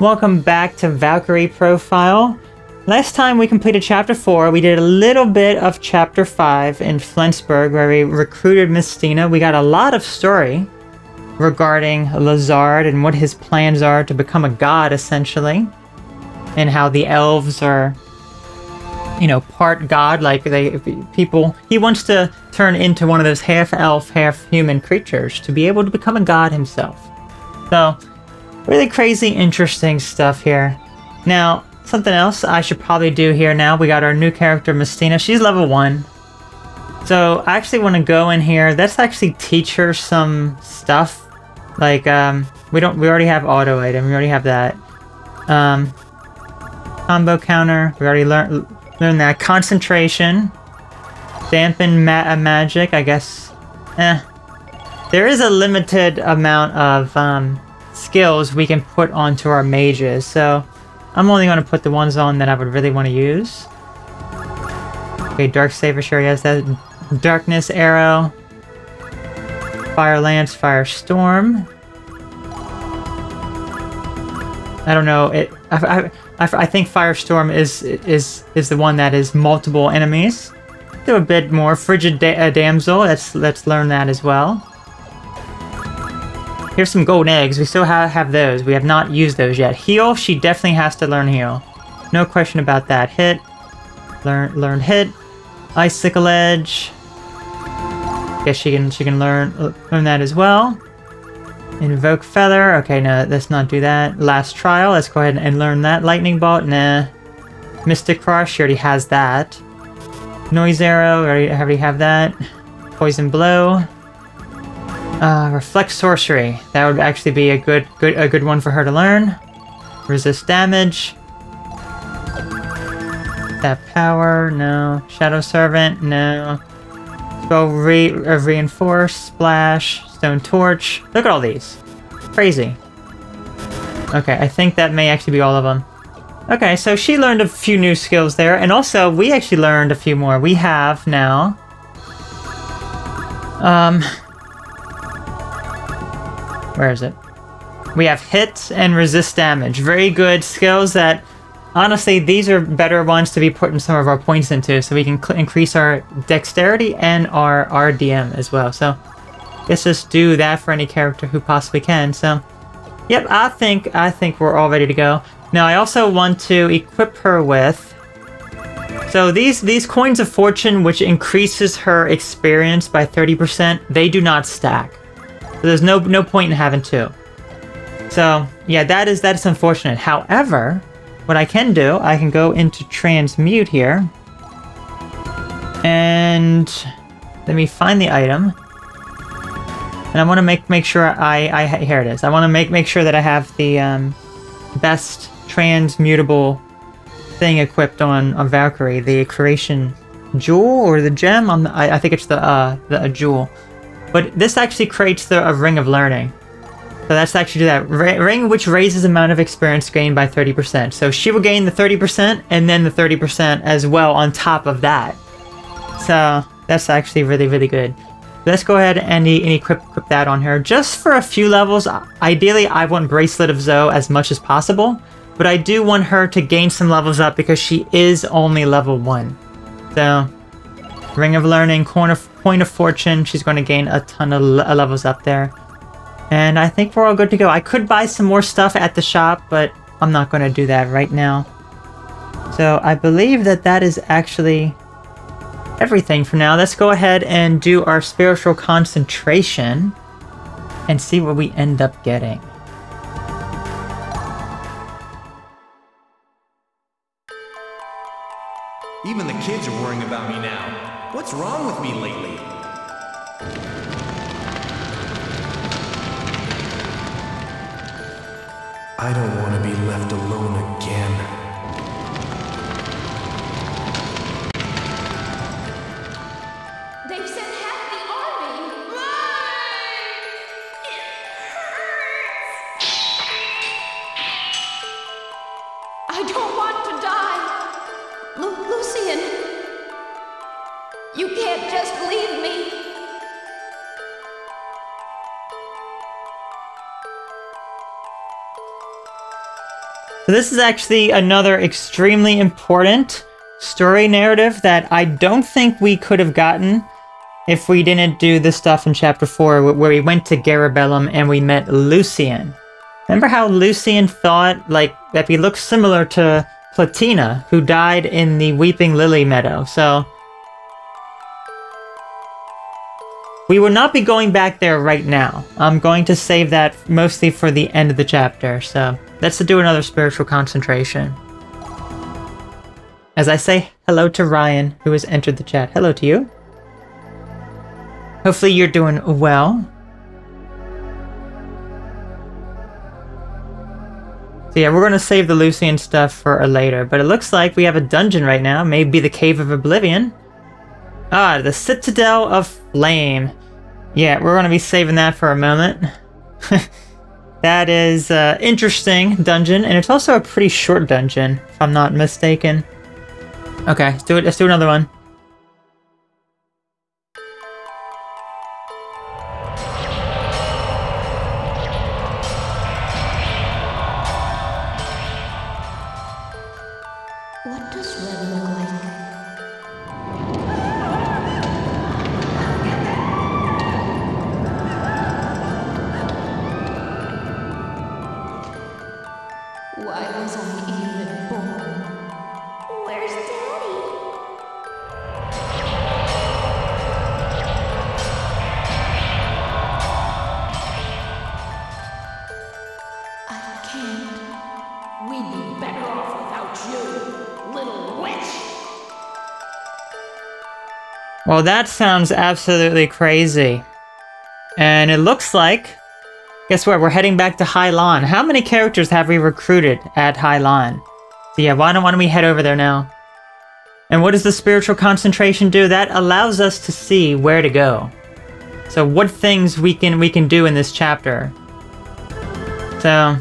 Welcome back to Valkyrie Profile. Last time we completed Chapter 4, we did a little bit of Chapter 5 in Flenceburg where we recruited Mistina. We got a lot of story regarding Lezard and what his plans are to become a god, essentially. And how the elves are, you know, part god, like he wants to turn into one of those half-elf, half-human creatures to be able to become a god himself. So, really crazy, interesting stuff here. Now, something else I should probably do here now, we got our new character, Mistina. She's level 1. So, I actually want to go in here. Let's actually teach her some stuff. Like, we already have auto item. We already have that. Combo counter. We already learned that. Concentration. Dampen magic, I guess. There is a limited amount of skills we can put onto our mages, so I'm only going to put the ones on that I would really want to use. Okay, Dark Saber, sure he has that. Darkness Arrow. Fire Lance, Fire Storm. I don't know, I think Firestorm is the one that is multiple enemies. Do a bit more. Frigid Damsel, let's learn that as well. Here's some golden eggs, we still have those. We have not used those yet. Heal, she definitely has to learn heal. No question about that. Hit, learn hit. Icicle Edge. Guess she can learn that as well. Invoke Feather. Okay, no, let's not do that. Last Trial. Let's go ahead and learn that. Lightning Bolt. Nah. Mystic Cross. She already has that. Noise Arrow. I already have that. Poison Blow. Reflect Sorcery. That would actually be a good one for her to learn. Resist Damage. That Power. No. Shadow Servant. No. Spell Reinforce. Splash. Stone Torch. Look at all these. Crazy. Okay, I think that may actually be all of them. Okay, so she learned a few new skills there, and also we actually learned a few more. We have now... where is it? We have Hit and Resist Damage. Very good skills that... honestly, these are better ones to be putting some of our points into, so we can increase our Dexterity and our RDM as well, so... let's just do that for any character who possibly can. So, yep, I think we're all ready to go. Now, I also want to equip her with... so these Coins of Fortune, which increases her experience by 30%, they do not stack. So there's no point in having two. So, yeah, that is unfortunate. However, what I can do, I can go into Transmute here. And... let me find the item. And I want to make sure I here it is. I want to make sure that I have the best transmutable thing equipped on Valkyrie, the creation jewel or the gem. I think it's the jewel, but this actually creates a ring of learning. So that's actually do that ring, which raises the amount of experience gained by 30%. So she will gain the 30% and then the 30% as well on top of that. So that's actually really good. Let's go ahead and equip that on her. Just for a few levels, ideally I want Bracelet of Zoe as much as possible, but I do want her to gain some levels up because she is only level 1. So, Ring of Learning, Coin of Fortune, she's going to gain a ton of levels up there. And I think we're all good to go. I could buy some more stuff at the shop, but I'm not going to do that right now. So, I believe that is actually... everything for now. Let's go ahead and do our spiritual concentration and see what we end up getting. Even the kids are worrying about me now. What's wrong with me lately? I don't want to be left alone again. So this is actually another extremely important story narrative that I don't think we could have gotten if we didn't do this stuff in Chapter 4 where we went to Garabellum and we met Lucian. Remember how Lucian thought, like, that he looked similar to Platina, who died in the Weeping Lily Meadow, so... we will not be going back there right now. I'm going to save that mostly for the end of the chapter, so... let's do another spiritual concentration. As I say hello to Ryan, who has entered the chat. Hello to you. Hopefully you're doing well. So yeah, we're going to save the Lucian stuff for later, but it looks like we have a dungeon right now. Maybe the Cave of Oblivion. Ah, the Citadel of Flame. Yeah, we're going to be saving that for a moment. That is an interesting dungeon, and it's also a pretty short dungeon, if I'm not mistaken. Okay, let's do it. Let's do another one. Well, that sounds absolutely crazy. And it looks like... guess what? We're heading back to Hai Lan. How many characters have we recruited at Hai Lan? So yeah, why don't we head over there now? And what does the spiritual concentration do? That allows us to see where to go. So what things we can do in this chapter. So...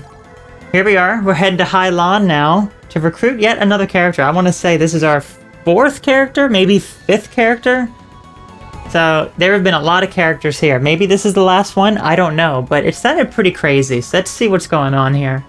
here we are. We're heading to Hai Lan now to recruit yet another character. I want to say this is our 4th character? Maybe 5th character? So there have been a lot of characters here. Maybe this is the last one? I don't know, but it sounded pretty crazy. So let's see what's going on here.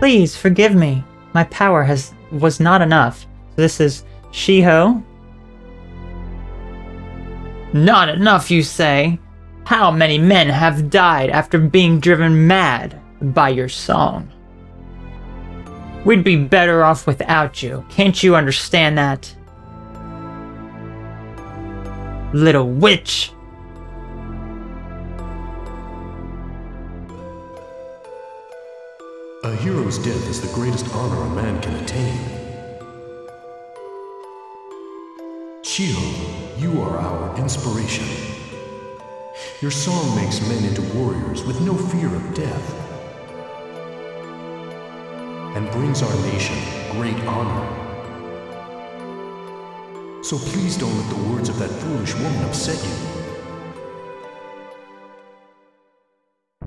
Please forgive me. My power was not enough. So this is Shiho. Not enough, you say? How many men have died after being driven mad by your song? We'd be better off without you. Can't you understand that? Little witch! A hero's death is the greatest honor a man can attain. Shiho, you are our inspiration. Your song makes men into warriors with no fear of death, and brings our nation great honor. So please don't let the words of that foolish woman upset you.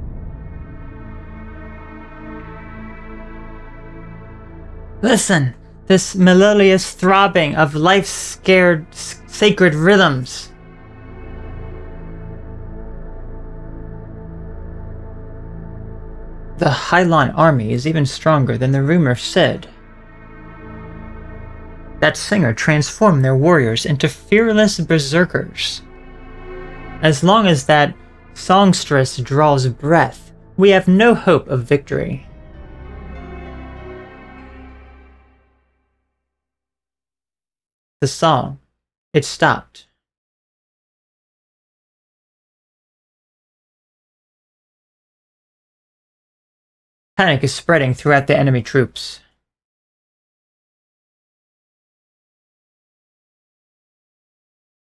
Listen. This melodious throbbing of life's sacred rhythms. The Hai Lan army is even stronger than the rumor said. That singer transformed their warriors into fearless berserkers. As long as that songstress draws breath, we have no hope of victory. The song. It stopped. Panic is spreading throughout the enemy troops.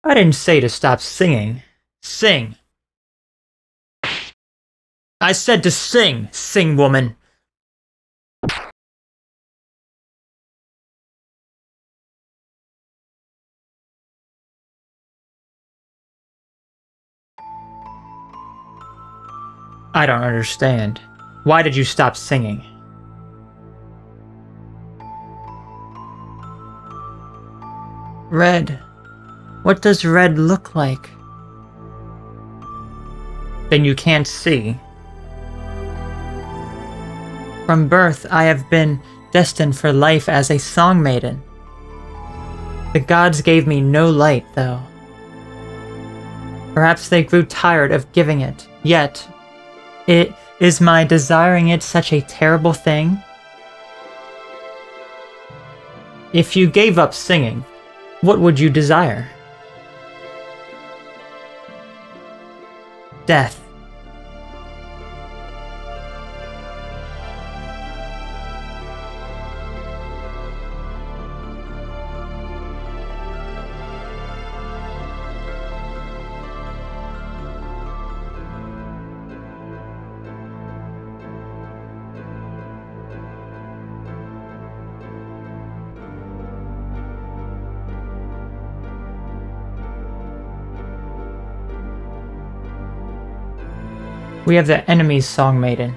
I didn't say to stop singing. Sing! I said to sing, sing woman! I don't understand. Why did you stop singing? Red. What does red look like? Then you can't see. From birth, I have been destined for life as a song maiden. The gods gave me no light, though. Perhaps they grew tired of giving it. Yet, is my desiring it such a terrible thing? If you gave up singing, what would you desire? Death. We have the enemy's song maiden.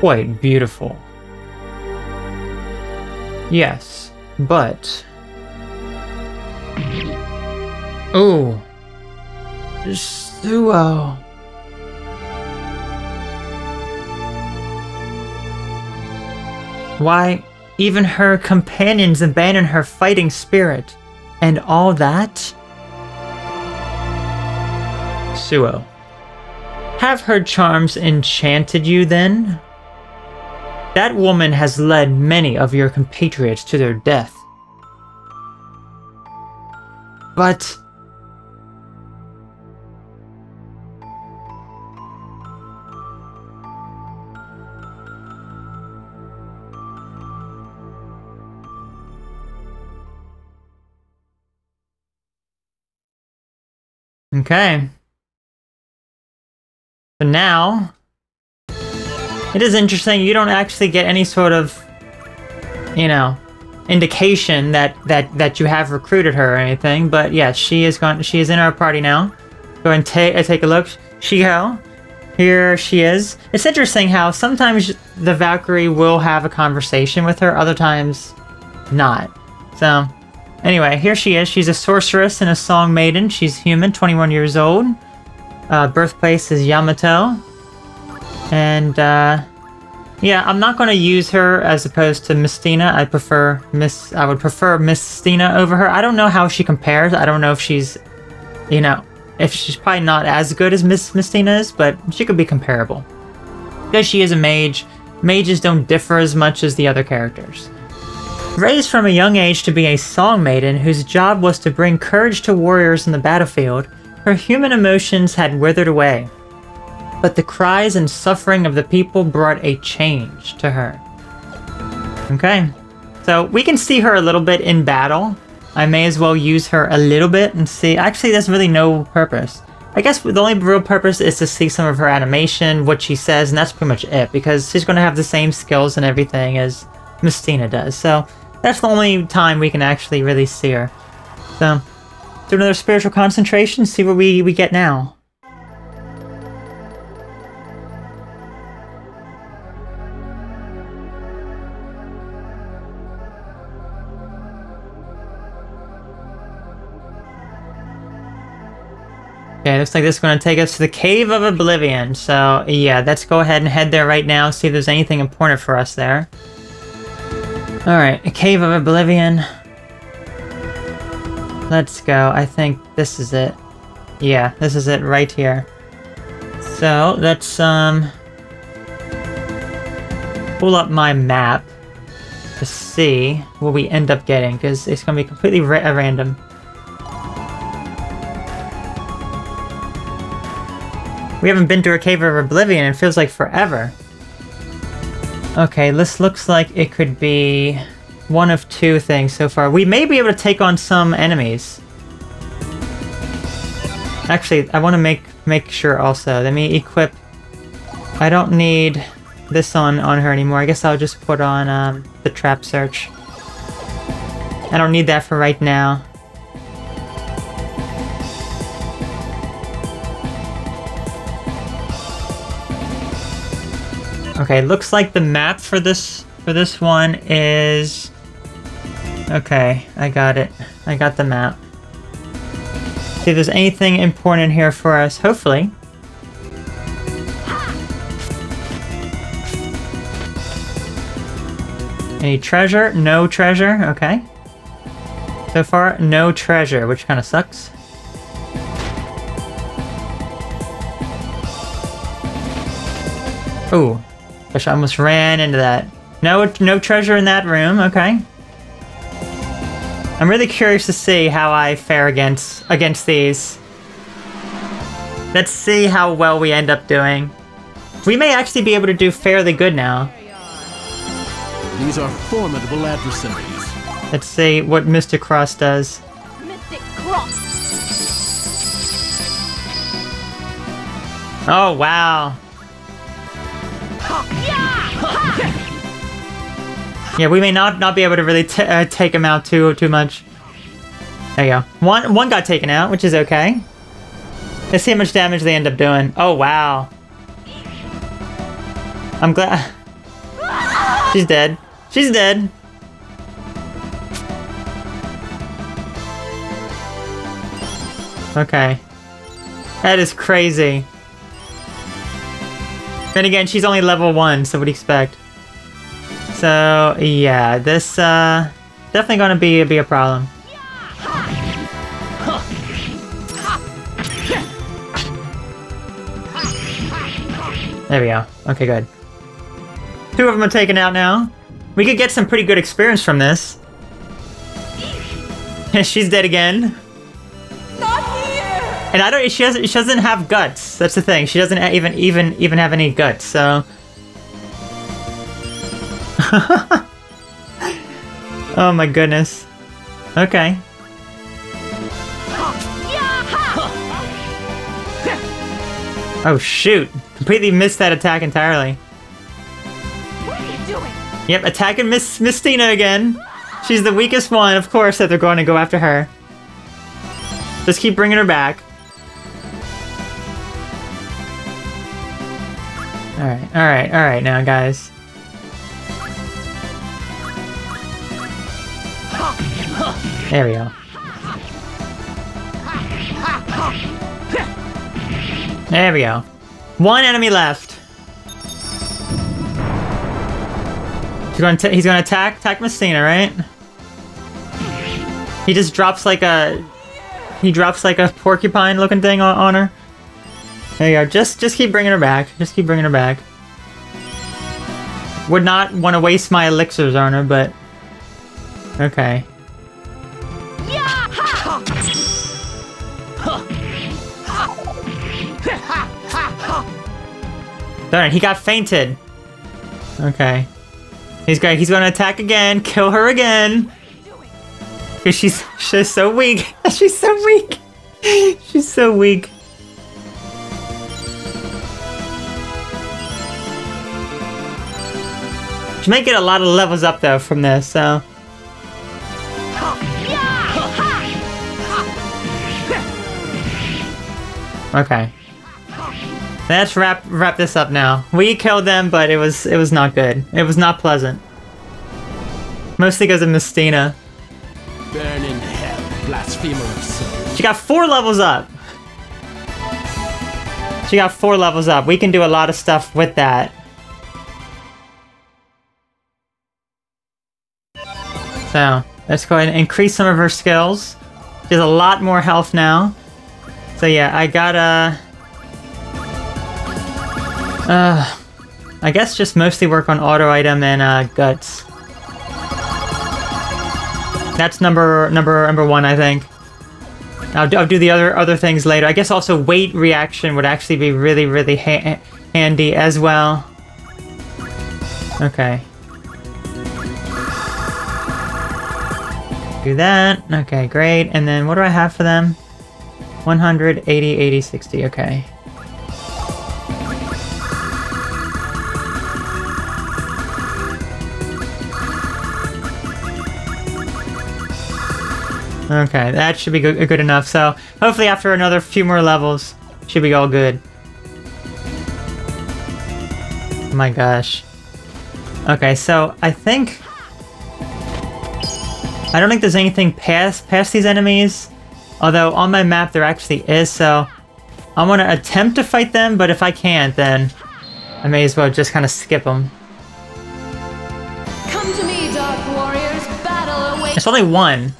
Quite beautiful. Yes, but... Ooh! Suo! Why, even her companions abandon her fighting spirit. And all that? Suo. Have her charms enchanted you then? That woman has led many of your compatriots to their death. But... Okay. So now, it is interesting, you don't actually get any sort of, you know, indication that you have recruited her or anything, but yeah, she is in our party now. Go and take a look. Shiho. Here she is. It's interesting how sometimes the Valkyrie will have a conversation with her, other times not. So... Anyway, here she is. She's a sorceress and a song maiden. She's human, 21 years old. Birthplace is Yamato. And, yeah, I'm not going to use her as opposed to Mistina. I would prefer Mistina over her. I don't know how she compares. I don't know if she's, you know, if she's probably not as good as Mistina is, but she could be comparable. Because she is a mage, mages don't differ as much as the other characters. Raised from a young age to be a song maiden whose job was to bring courage to warriors in the battlefield, her human emotions had withered away. But the cries and suffering of the people brought a change to her. Okay, so we can see her a little bit in battle. I may as well use her a little bit and see. Actually, there's really no purpose. I guess the only real purpose is to see some of her animation, what she says, and that's pretty much it, because she's going to have the same skills and everything as Mistina does. So that's the only time we can actually really see her. So, do another spiritual concentration, see what we get now. Okay, looks like this is going to take us to the Cave of Oblivion. So, yeah, let's go ahead and head there right now, see if there's anything important for us there. Alright, a Cave of Oblivion. Let's go. I think this is it. Yeah, this is it right here. So, let's, pull up my map to see what we end up getting, because it's going to be completely random. We haven't been to a Cave of Oblivion, it feels like forever. Okay, this looks like it could be one of two things so far. We may be able to take on some enemies. Actually, I want to make sure also. Let me equip... I don't need this on her anymore. I guess I'll just put on the trap search. I don't need that for right now. Okay, looks like the map for this one is... Okay, I got it. I got the map. See if there's anything important here for us, hopefully. Any treasure? No treasure, okay. So far, no treasure, which kind of sucks. Oh, gosh, I almost ran into that. No treasure in that room, okay. I'm really curious to see how I fare against these. Let's see how well we end up doing. We may actually be able to do fairly good now. These are formidable adversaries. Let's see what Mystic Cross does. Mystic Cross. Oh, wow. Yeah, we may not be able to really take him out too much. There you go. One got taken out, which is okay. Let's see how much damage they end up doing. Oh, wow. I'm glad... She's dead. She's dead. Okay. That is crazy. Then again, she's only level 1, so what do you expect? So, yeah, this, definitely gonna be a problem. There we go. Okay, good. 2 of them are taken out now. We could get some pretty good experience from this. She's dead again. Not here. And I don't... She doesn't have guts. That's the thing. She doesn't even have any guts, so... Oh my goodness. Okay. Oh shoot! Completely missed that attack entirely. What are you doing? Yep, attacking Mistina again. She's the weakest one, of course, that they're going to go after her. Just keep bringing her back. All right. Now, guys. There we go. There we go. 1 enemy left. He's gonna attack Mistina, right? He just drops like a... He drops like a porcupine-looking thing on her. There you go. Just keep bringing her back. Just keep bringing her back. Would not want to waste my elixirs on her, but... Okay. Darn, he got fainted. Okay. He's gonna attack again, kill her again. Cause she's so weak. She's so weak. She's so weak. She might get a lot of levels up though from this, so. Okay. Let's wrap this up now. We killed them, but it was not good. It was not pleasant. Mostly because of Mistina. Burn in hell, blasphemer. She got 4 levels up. She got 4 levels up. We can do a lot of stuff with that. So, let's go ahead and increase some of her skills. She has a lot more health now. So yeah, I gotta... I guess just mostly work on auto item and guts. That's number 1, I think. I'll do the other things later. I guess also weight reaction would actually be really handy as well. Okay. Do that. Okay, great. And then what do I have for them? 100, 80, 80, 60. Okay. Okay, that should be good enough, so hopefully after another few more levels, should be all good. my gosh. Okay, so I think... I don't think there's anything past these enemies, although on my map there actually is, so... I'm gonna attempt to fight them, but if I can't, then I may as well just kind of skip them. Come to me, dark warriors, battle away. It's only one.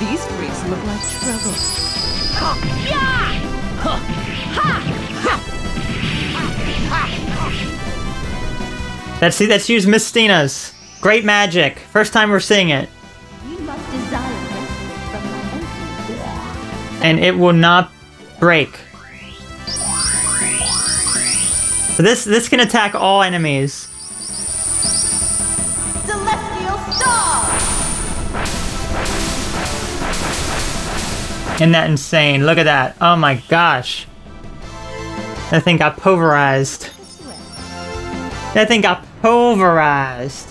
These freaks look like trouble. Huh. Yeah! Huh. Ha! That's used Mistina's great magic. First time we're seeing it. You must desire from my and it will not break. So this can attack all enemies. Celestial star. Isn't that insane? Look at that. Oh my gosh. That thing got pulverized. That thing got pulverized.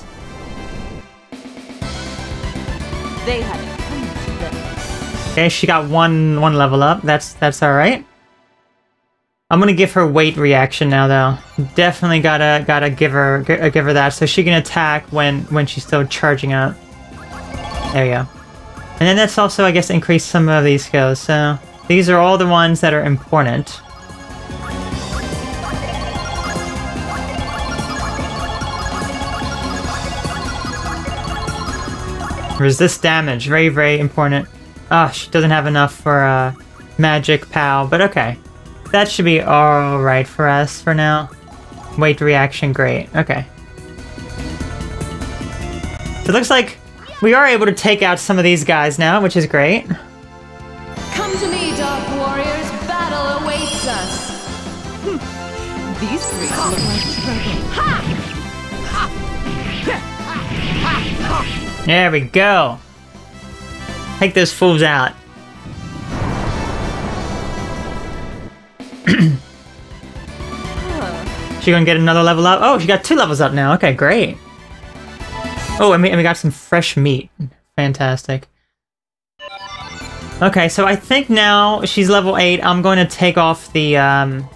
They had come to them. Okay, she got one level up. That's all right. I'm gonna give her weight reaction now, though. Definitely gotta give her that, so she can attack when she's still charging up. There you go. And then that's also, I guess, increased some of these skills. So these are all the ones that are important. Resist damage, very, very important. Ah, oh, she doesn't have enough for magic pal, but okay. That should be alright for us for now. Weight reaction, great, okay. So it looks like we are able to take out some of these guys now, which is great. Come to me, dark warriors, battle awaits us. These three are my struggle. There we go! Take those fools out. She gonna get another level up? Oh, she got 2 levels up now. Okay, great. Oh, and we got some fresh meat. Fantastic. Okay, so I think now she's level 8. I'm going to take off the... I'm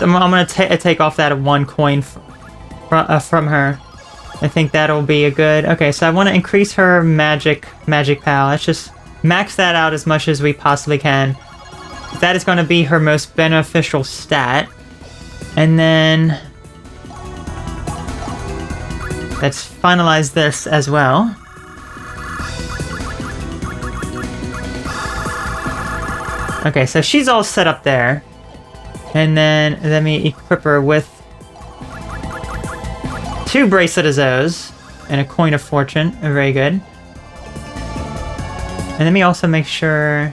going to take off that 1 coin from her. I think that'll be a good... Okay, so I want to increase her magic pal. Let's just max that out as much as we possibly can. That is going to be her most beneficial stat. And then... let's finalize this as well. Okay, so she's all set up there. And then let me equip her with 2 Bracelet of Zoes and a Coin of Fortune. Very good. And let me also make sure...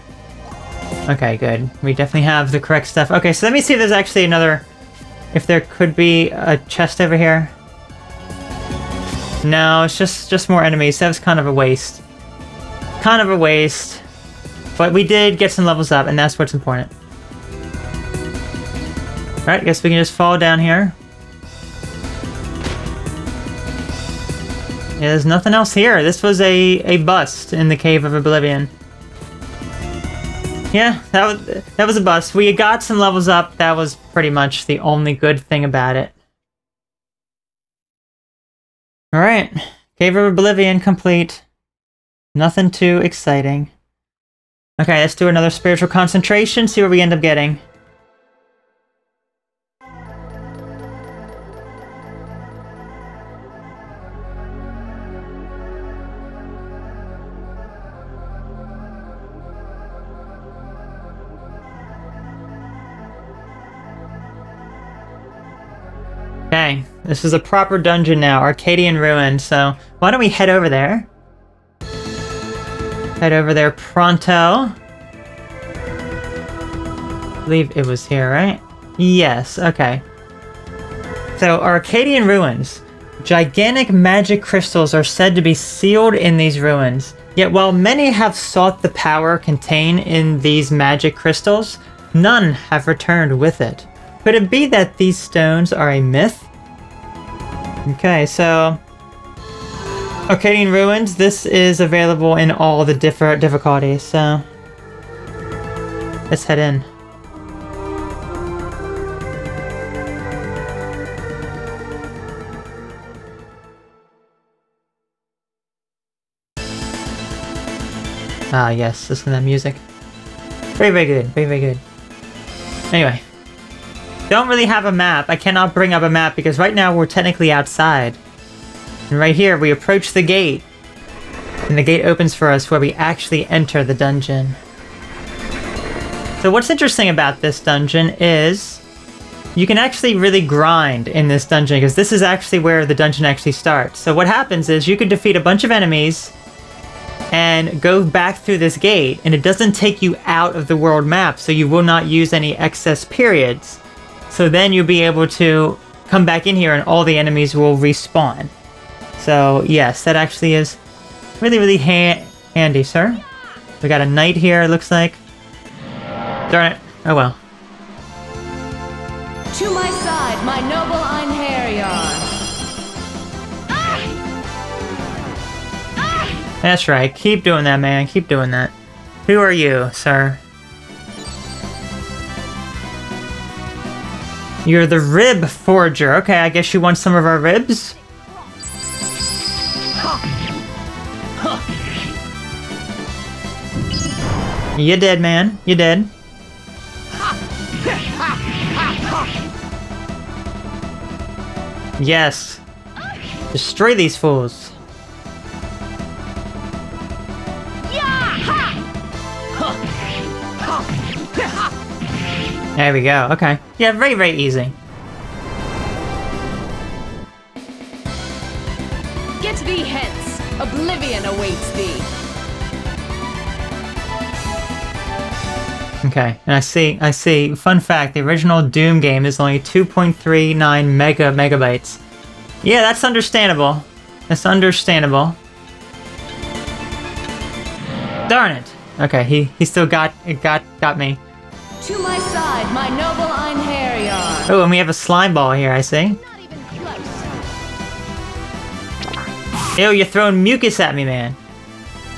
Okay, good. We definitely have the correct stuff. Okay, so let me see if there's actually another... if there could be a chest over here. No, it's just more enemies. That was kind of a waste. Kind of a waste. But we did get some levels up, and that's what's important. Alright, I guess we can just fall down here. Yeah, there's nothing else here. This was a bust in the Cave of Oblivion. Yeah, that was a bust. We got some levels up. That was pretty much the only good thing about it. Alright. Cave of Oblivion complete. Nothing too exciting. Okay, let's do another spiritual concentration, see what we end up getting. This is a proper dungeon now, Arkdain Ruins, so why don't we head over there? Head over there pronto. I believe it was here, right? Yes, okay. So, Arkdain Ruins. Gigantic magic crystals are said to be sealed in these ruins. Yet while many have sought the power contained in these magic crystals, none have returned with it. Could it be that these stones are a myth? Okay, so... Arkdain Ruins, this is available in all the different difficulties, so... let's head in. Ah yes, listen to that music. Very, very good, very, very good. Anyway. Don't really have a map. I cannot bring up a map because right now we're technically outside. And right here we approach the gate. And the gate opens for us where we actually enter the dungeon. So what's interesting about this dungeon is you can actually really grind in this dungeon because this is actually where the dungeon actually starts. So what happens is you can defeat a bunch of enemies and go back through this gate and it doesn't take you out of the world map, so you will not use any excess periods. So then you'll be able to come back in here and all the enemies will respawn. So yes, that actually is really, really handy, sir. We got a knight here, it looks like. Darn it. Oh well. To my side, my noble Einherjar. That's right. Keep doing that, man. Keep doing that. Who are you, sir? You're the rib forger. Okay, I guess you want some of our ribs? You dead, man. You dead. Yes. Destroy these fools. There we go. Okay. Yeah, very, very easy. Get thee hence. Oblivion awaits thee. Okay, and I see. Fun fact, the original Doom game is only 2.39 megabytes. Yeah, that's understandable. That's understandable. Darn it! Okay, he still got me. To my side, my noble Einherjar. Oh, and we have a slime ball here, I see. Not even close. Ew, you're throwing mucus at me, man.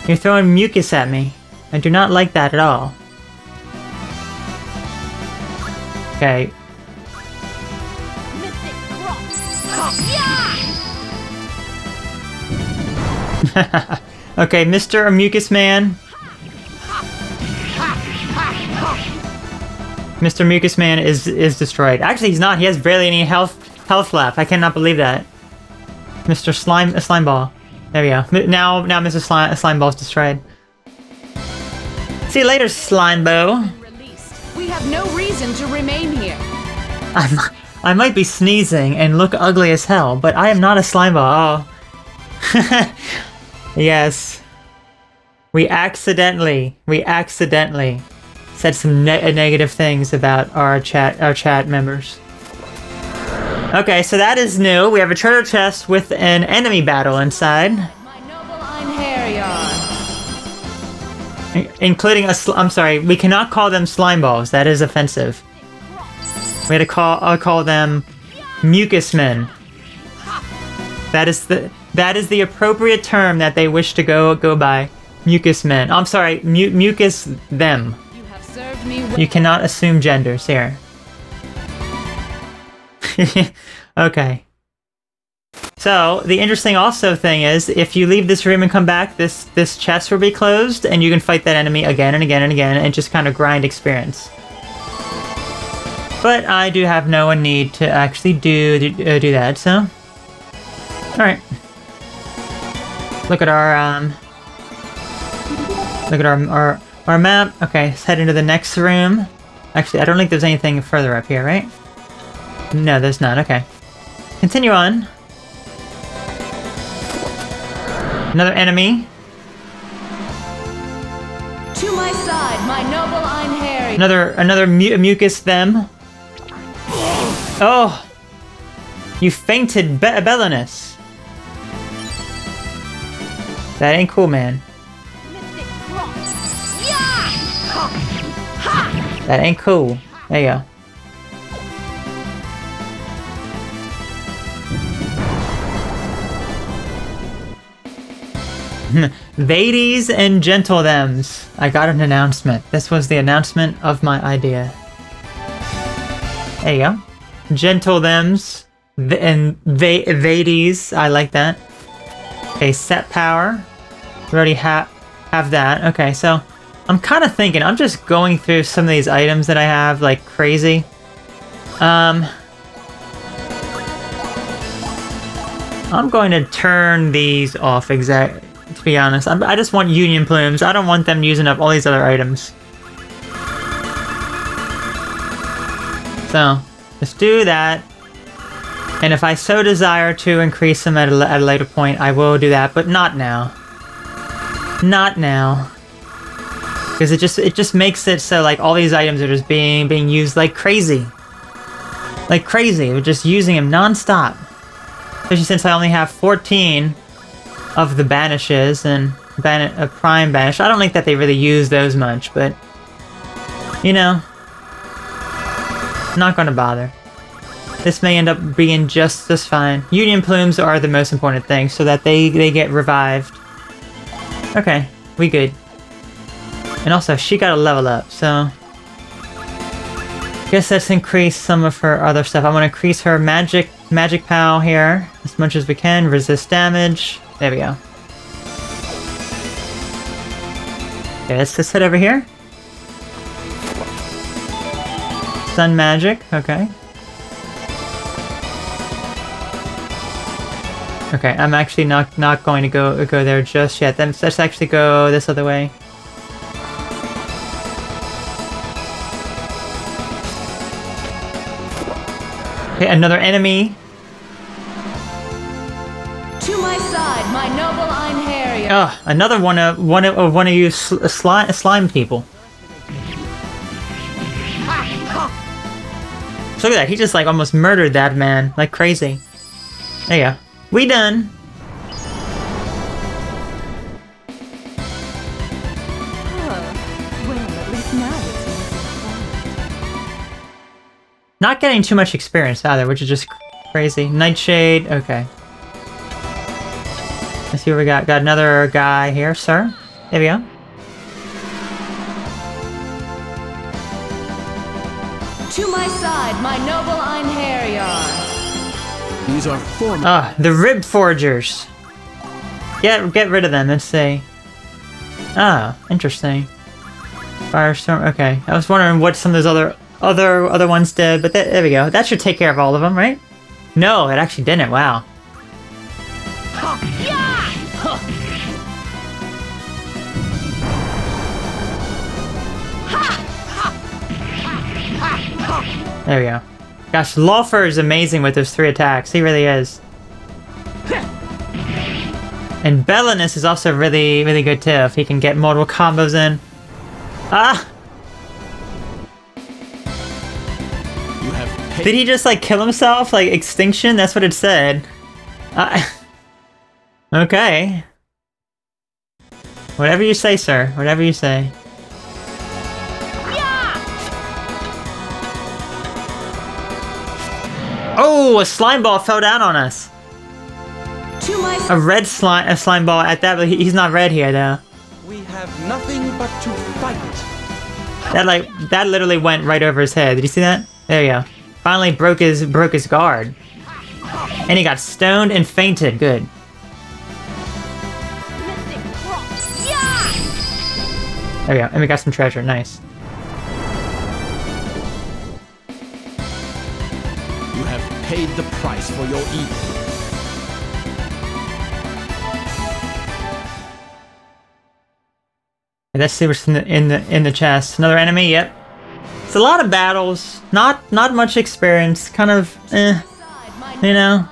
You're throwing mucus at me. I do not like that at all. Okay. Okay, Mr. Mucus Man. Mr. Mucus Man is destroyed. Actually, he's not. He has barely any health left. I cannot believe that. Mr. Slime Ball. There we go. Now Mr. Slime Ball's destroyed. See you later, Slimebo. We have no reason to remain here. I might be sneezing and look ugly as hell, but I am not a slime ball. Oh. Yes. We accidentally said some negative things about our chat members. Okay, so that is new. We have a treasure chest with an enemy battle inside. Including I'm sorry, we cannot call them slime balls. That is offensive. We had to call them mucus men. That is the appropriate term that they wish to go by. Mucus men. I'm sorry, mucus them. You have served me well. You cannot assume genders here. Okay. So, the interesting also thing is, if you leave this room and come back, this chest will be closed, and you can fight that enemy again and again and again, and just kind of grind experience. But I do have no need to actually do that, so... Alright. Look at our, Look at our map. Okay, let's head into the next room. Actually, I don't think there's anything further up here, right? No, there's not, okay. Continue on. Another enemy. To my side, my noble Einherjar. Another mucus them. Oh, you fainted, Belenus. That ain't cool, man. That ain't cool. There you go. Ladies and gentle thems, I got an announcement. This was the announcement of my idea. There you go. Gentle thems and ladies. I like that. Okay, set power. We already have have that. Okay, so I'm kind of thinking, I'm just going through some of these items that I have like crazy. I'm going to turn these off, to be honest. I just want Union Plumes. I don't want them using up all these other items. So, just do that. And if I so desire to increase them at a later point, I will do that, but not now. Not now. Because it just makes it so like all these items are just being used like crazy. Like crazy. We're just using them non-stop. Especially since I only have 14 of the banishes and a prime banish. I don't think that they really use those much, but you know, not gonna bother. This may end up being just fine. Union Plumes are the most important thing, so that they get revived. Okay, we good. And also, she got a level up, so... Guess let's increase some of her other stuff. I'm gonna increase her magic pal here as much as we can. Resist damage. There we go. Okay, let's just head over here. Sun magic, okay. Okay, I'm actually not going to go there just yet. Then let's actually go this other way. Okay, another enemy. To my side, my noble Einherjar. Oh, another one of you slime people. So look at that, he just like almost murdered that man like crazy. There you go. We done. Not getting too much experience either, which is just crazy. Nightshade, okay. Let's see what we got. Got another guy here, sir. There we go. To my side, my noble Einherjar. These are former. Ah, the Rib Forgers. Get rid of them. Let's see. Ah, interesting. Firestorm. Okay, I was wondering what some of those other ones did, but there we go. That should take care of all of them, right? No, it actually didn't. Wow. There we go. Gosh, Lawfer is amazing with those 3 attacks. He really is. And Belenus is also really, really good too, if he can get multiple combos in. Ah! Did he just like kill himself? Like extinction? That's what it said. Okay. Whatever you say, sir. Whatever you say. Yeah! Oh, a slime ball fell down on us. A red slime ball at that, but he's not red here though. We have nothing but to fight. That literally went right over his head. Did you see that? There you go. Finally broke his guard. And he got stoned and fainted. Good. There we go. And we got some treasure. Nice. You have paid the price for your evil. Let's see what's in the chest. Another enemy. Yep. It's a lot of battles, not much experience, kind of, you know,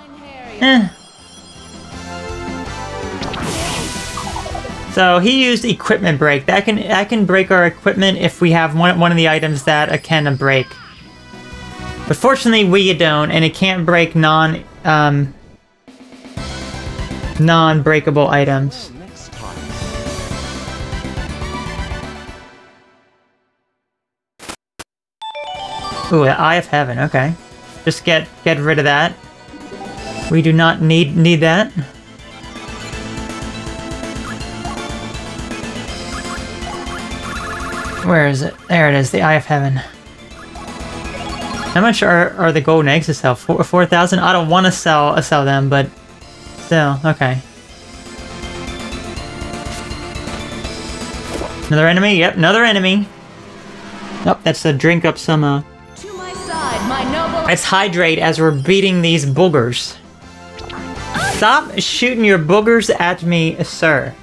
So he used equipment break. That can break our equipment if we have one of the items that it can break. But fortunately, we don't, and it can't break non-breakable items. Ooh, the Eye of Heaven, okay. Just get rid of that. We do not need that. Where is it? There it is, the Eye of Heaven. How much are the golden eggs to sell? 4,000? I don't want to sell them, but still, okay. Another enemy? Yep, another enemy. Oh, that's to drink up some, To my side, my noble... Let's hydrate as we're beating these boogers. Stop shooting your boogers at me, sir.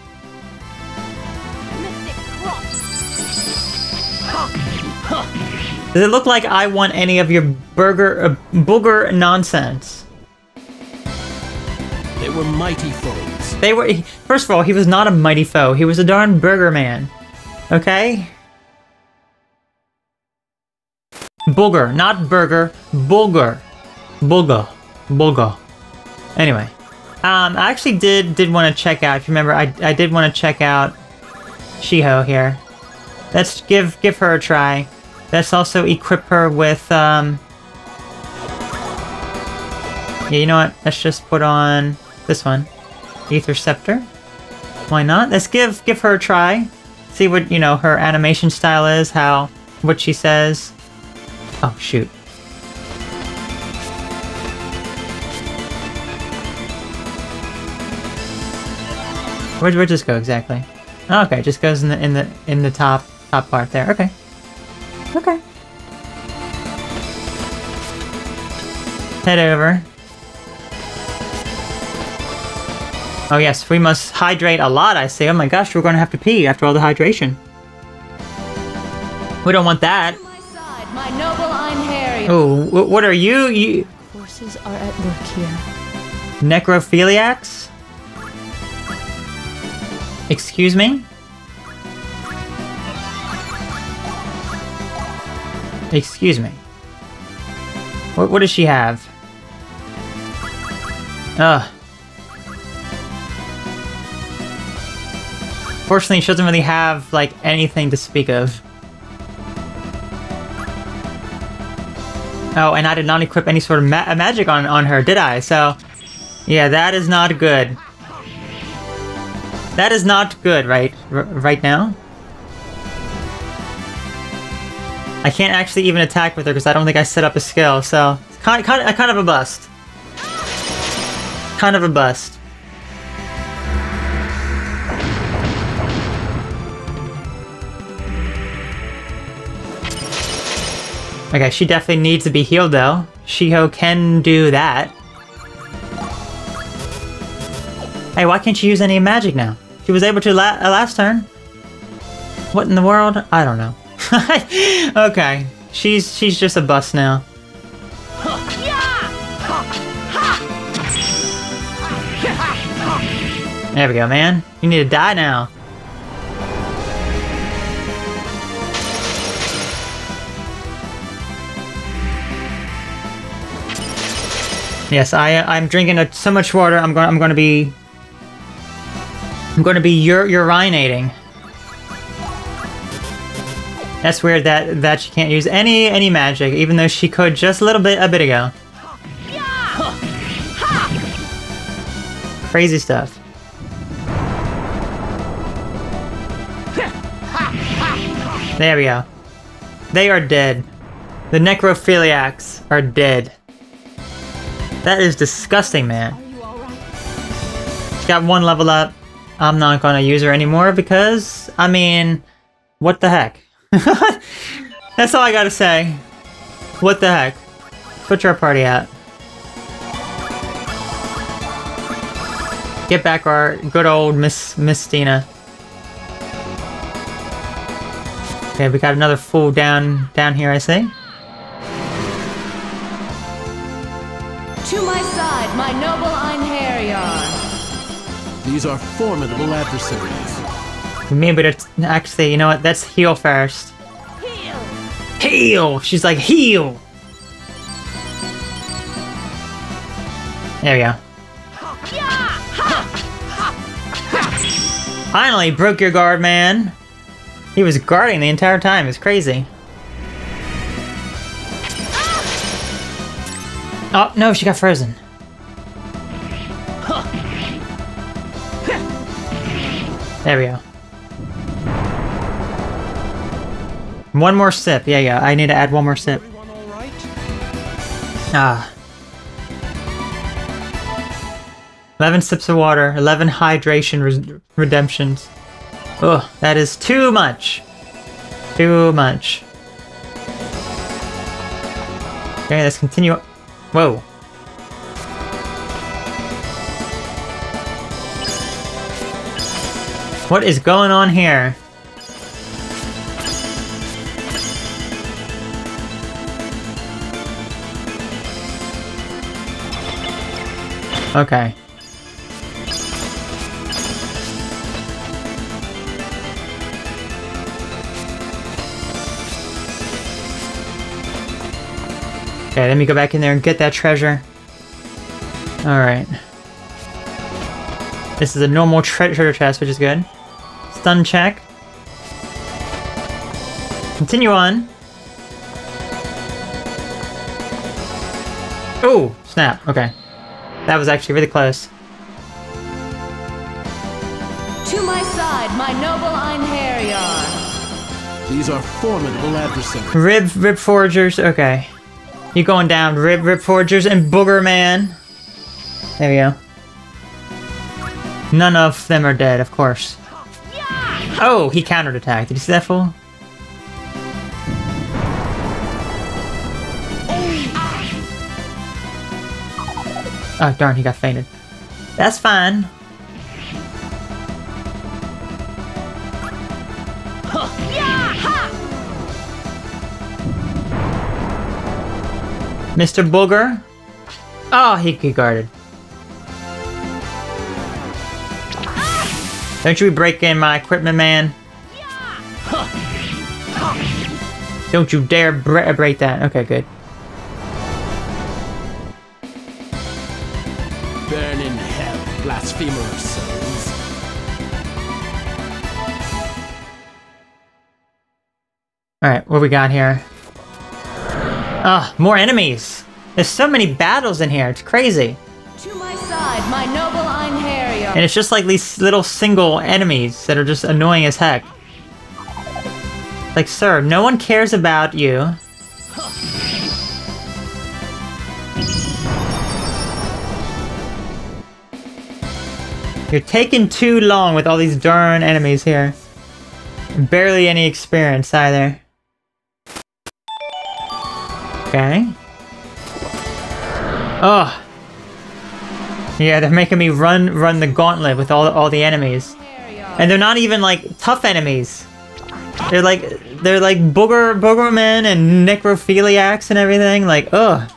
Does it look like I want any of your booger nonsense? They were mighty foes. They were. First of all, he was not a mighty foe. He was a darn burger man. Okay? Booger, not burger. Booger. Booger. Booger. Anyway. I actually did want to check out, if you remember, I did want to check out Shiho here. Let's give her a try. Let's also equip her with, yeah, you know what? Let's just put on this one. Aether Scepter. Why not? Let's give her a try. See what, you know, her animation style is, how, what she says. Oh, shoot. Where'd this go exactly? Oh, okay, it just goes in the top part there. Okay. Okay. Head over. Oh yes, we must hydrate a lot, I see. Oh my gosh, we're gonna have to pee after all the hydration. We don't want that. Oh, what are you? You forces are at work here. Necrophiliacs? Excuse me? Excuse me. What does she have? Ugh. Fortunately, she doesn't really have, like, anything to speak of. Oh, and I did not equip any sort of magic on her, did I? So, yeah, that is not good. That is not good right now. I can't actually even attack with her because I don't think I set up a skill, so... It's kind of a bust. Kind of a bust. Okay, she definitely needs to be healed, though. Shiho can do that. Hey, why can't she use any magic now? She was able to last turn. What in the world? I don't know. Okay, she's just a bust now. There we go, man. You need to die now. Yes, I'm drinking so much water. I'm going to be urinating. That's weird that she can't use any magic, even though she could just a bit ago. Crazy stuff. There we go. They are dead. The necrophiliacs are dead. That is disgusting, man. She got one level up. I'm not gonna use her anymore because, I mean, what the heck? That's all I gotta say. What the heck? Put your party out. Get back our good old Mistina. Okay, we got another fool down here, I see. To my side, my noble Einherjar. These are formidable adversaries. Maybe it's actually, you know what? Let's heal first. Heal! She's like, heal! There we go. Finally broke your guard, man. He was guarding the entire time. It's crazy. Oh, no, she got frozen. There we go. One more sip. Yeah. I need to add one more sip. Everyone all right? Ah. 11 sips of water. 11 hydration redemptions. Ugh, that is too much. Too much. Okay, let's continue. Whoa. What is going on here? Okay. Okay, let me go back in there and get that treasure. Alright. This is a normal treasure chest, which is good. Stun check. Continue on. Oh, snap. Okay. That was actually really close. To my side, my noble Einherjar. These are formidable adversaries. Rib forgers. Okay, you going down? Rib forgers and booger man. There we go. None of them are dead, of course. Oh, he countered attacked. Did you see that fool? Oh darn, he got fainted. That's fine. Mr. Booger. Oh, he guarded. Don't you break in my equipment, man. Don't you dare break that. Okay, good. Burn in hell, blasphemer of souls. Alright, what we got here? Ah, more enemies! There's so many battles in here, it's crazy. To my side, my noble Einherjar. And it's just like these little single enemies that are just annoying as heck. Like, sir, no one cares about you. You're taking too long with all these darn enemies here. Barely any experience either. Okay. Oh. Yeah, they're making me run the gauntlet with all the enemies. And they're not even like tough enemies. They're like boogermen and necrophiliacs and everything, like ugh.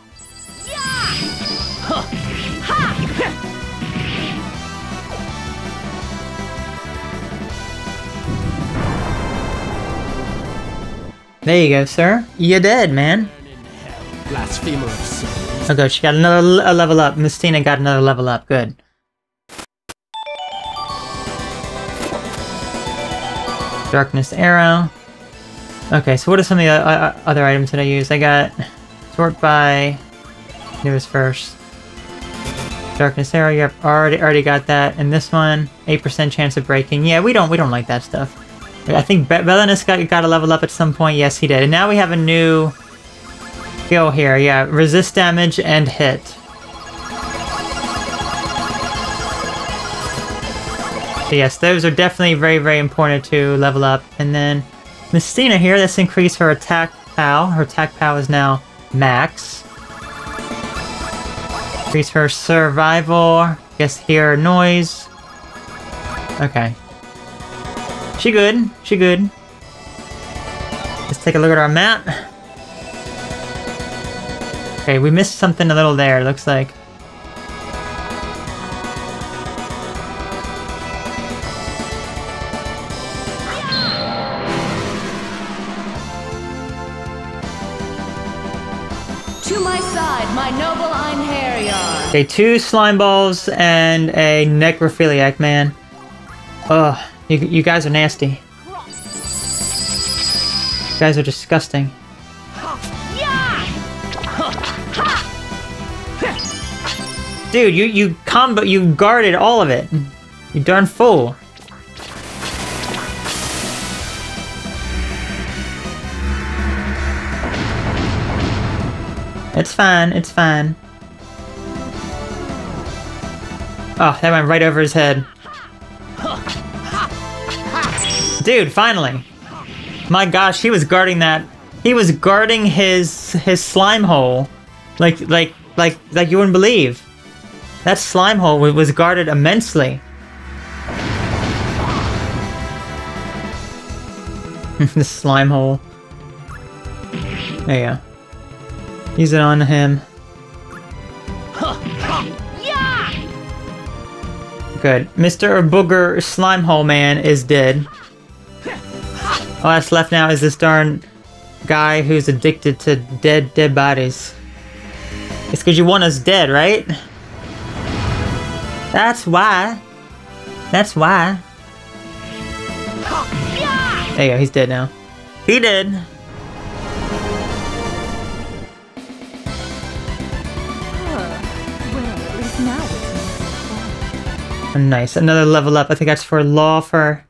There you go, sir. You're dead, man. Okay, she got another level up. Mistina got another level up. Good. Darkness arrow. Okay, so what are some of the other items that I use? I got sort by newest first. Darkness arrow. Yep, already got that. And this one, 8% chance of breaking. Yeah, we don't like that stuff. I think Belenus got a level up at some point. Yes, he did. And now we have a new skill here. Yeah, resist damage and hit. So yes, those are definitely very, very important to level up. And then Mistina here, let's increase her attack pow. Her attack pow is now max. Increase her survival. Guess hear noise. Okay. She good. She good. Let's take a look at our map. Okay, we missed something a little there, looks like. To my side, my noble Einherjar. Okay, 2 slime balls and a necrophiliac man. Ugh. You guys are nasty. You guys are disgusting. Dude, you guarded all of it. You darn fool. It's fine, it's fine. Oh, that went right over his head. dude, finally. My gosh, he was guarding that. He was guarding his slime hole. Like you wouldn't believe. That slime hole was guarded immensely. This slime hole. There you go. Use it on him. Good. Mr. Booger Slimehole Man is dead. All that's left now is this darn guy who's addicted to dead bodies. It's because you want us dead, right? That's why. That's why. There you go, he's dead now. He did. Nice, another level up. I think that's for Lawfer.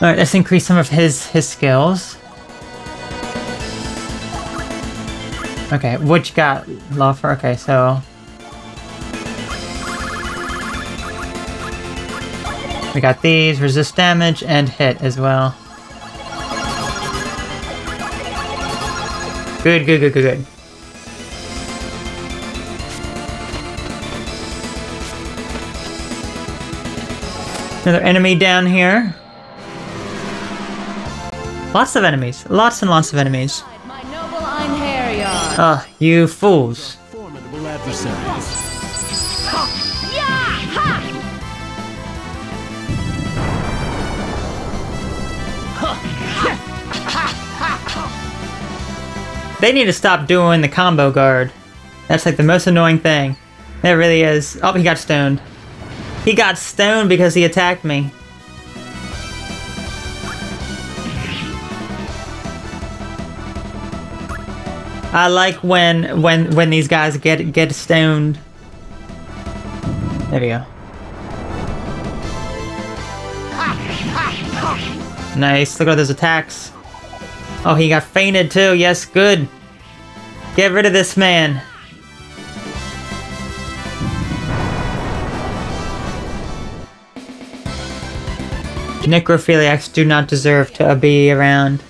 Alright, let's increase some of his skills. Okay, what you got, Lawfer? Okay, so... we got these, resist damage, and hit as well. Good. Another enemy down here. Lots of enemies. Lots and lots of enemies. Ah, you fools. They need to stop doing the combo guard. That's like the most annoying thing. That really is. Oh, he got stoned. He got stoned because he attacked me. I like when these guys get stoned. There we go. Nice, look at those attacks. Oh, he got fainted too, yes, good. Get rid of this man. Necrophiliacs do not deserve to be around.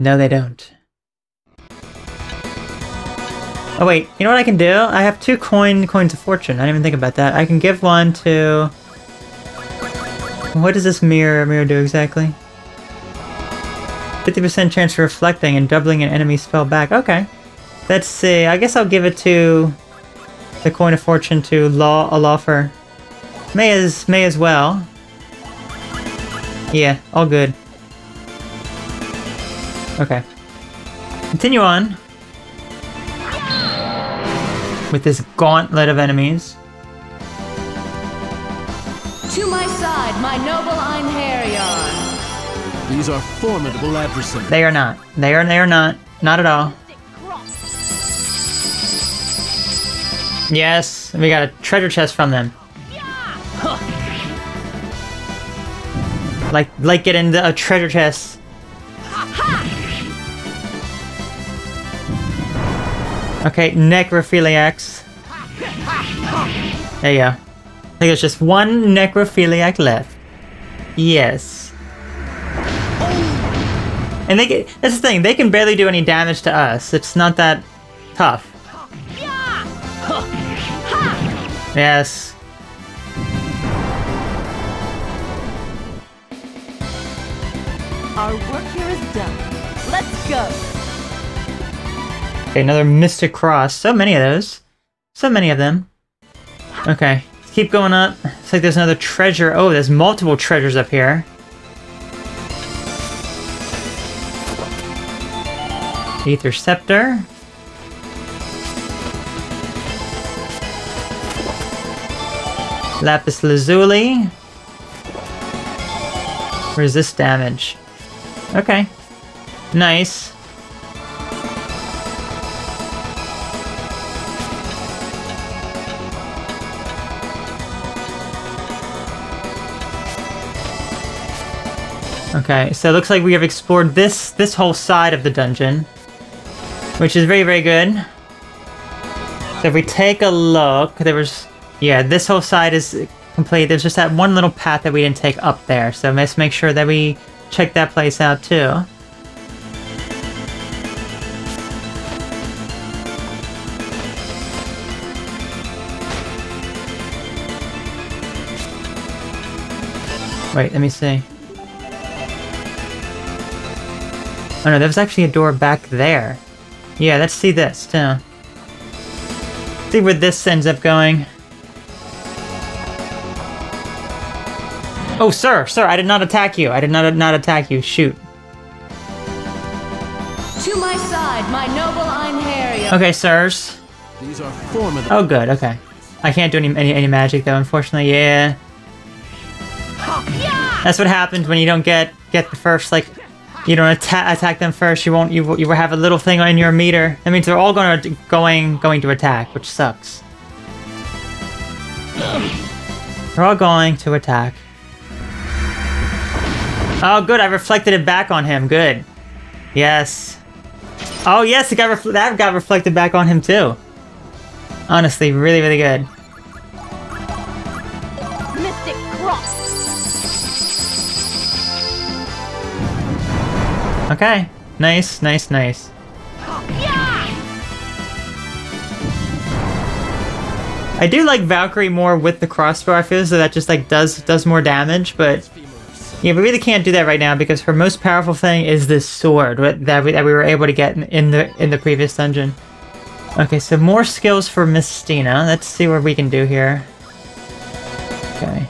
No, they don't. Oh wait, you know what I can do? I have 2 coins of fortune. I didn't even think about that. I can give one to... what does this mirror do exactly? 50% chance for reflecting and doubling an enemy spell back. Okay. Let's see. I guess I'll give it to... the coin of fortune to Lawfer. May as well. Yeah, all good. Okay. Continue on. With this gauntlet of enemies. To my side, my noble Einherjar. These are formidable adversaries. They are not. They are not. Not at all. Yes, we got a treasure chest from them. Like get into a treasure chest. Okay, necrophiliacs. There you go. I think it's just one necrophiliac left. Yes. And they get, that's the thing, they can barely do any damage to us. It's not that tough. Yes. Our work here is done. Let's go. Okay, another Mystic Cross. So many of those. So many of them. Okay, let's keep going up. It's like there's another treasure. Oh, there's multiple treasures up here. Aether Scepter. Lapis Lazuli. Resist damage. Okay. Nice. Okay, so it looks like we have explored this whole side of the dungeon, which is very, very good. So if we take a look, there was... yeah, this whole side is complete. There's just that one little path that we didn't take up there, so let's make sure that we check that place out too. Wait, let me see. Oh no, there was actually a door back there. Yeah, let's see this too. See where this ends up going. Oh, sir, I did not attack you. I did not attack you. Shoot. To my side, my noble Einherjar. Okay, sirs. These are formidable. Oh, good. Okay, I can't do any magic though, unfortunately. Yeah. That's what happens when you don't get the first, like, you don't attack them first. You will have a little thing on your meter. That means they're all going to attack, which sucks. They're all going to attack. Oh, good. I reflected it back on him. Good. Yes. Oh, yes. That got reflected back on him too. Honestly, really, really good. Okay, nice. Yeah! I do like Valkyrie more with the crossbow, I feel, so that just like does more damage, but yeah, we really can't do that right now because her most powerful thing is this sword that we were able to get in the previous dungeon. Okay, so more skills for Mistina. Let's see what we can do here. Okay.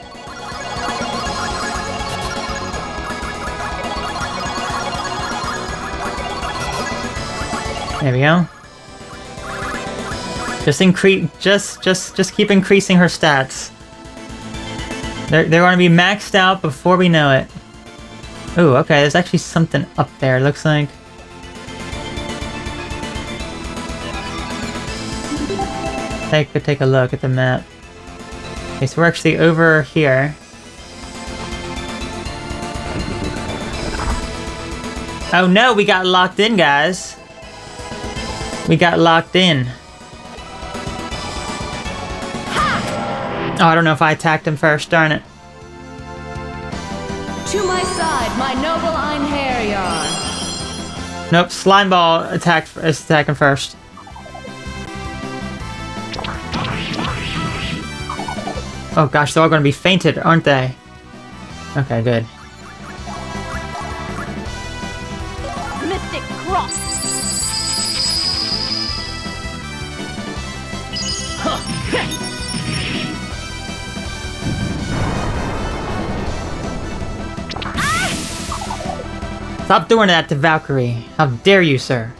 There we go. Just keep increasing her stats. They're gonna be maxed out before we know it. Ooh, okay, there's actually something up there, looks like. Take a look at the map. Okay, so we're actually over here. Oh no, we got locked in, guys. We got locked in. Ha! Oh, I don't know if I attacked him first, darn it. To my side, my noble Einherjar. Nope, Slimeball is attacking first. Oh gosh, they're all gonna be fainted, aren't they? Okay, good. Mystic Cross. Stop doing that to Valkyrie. How dare you, sir?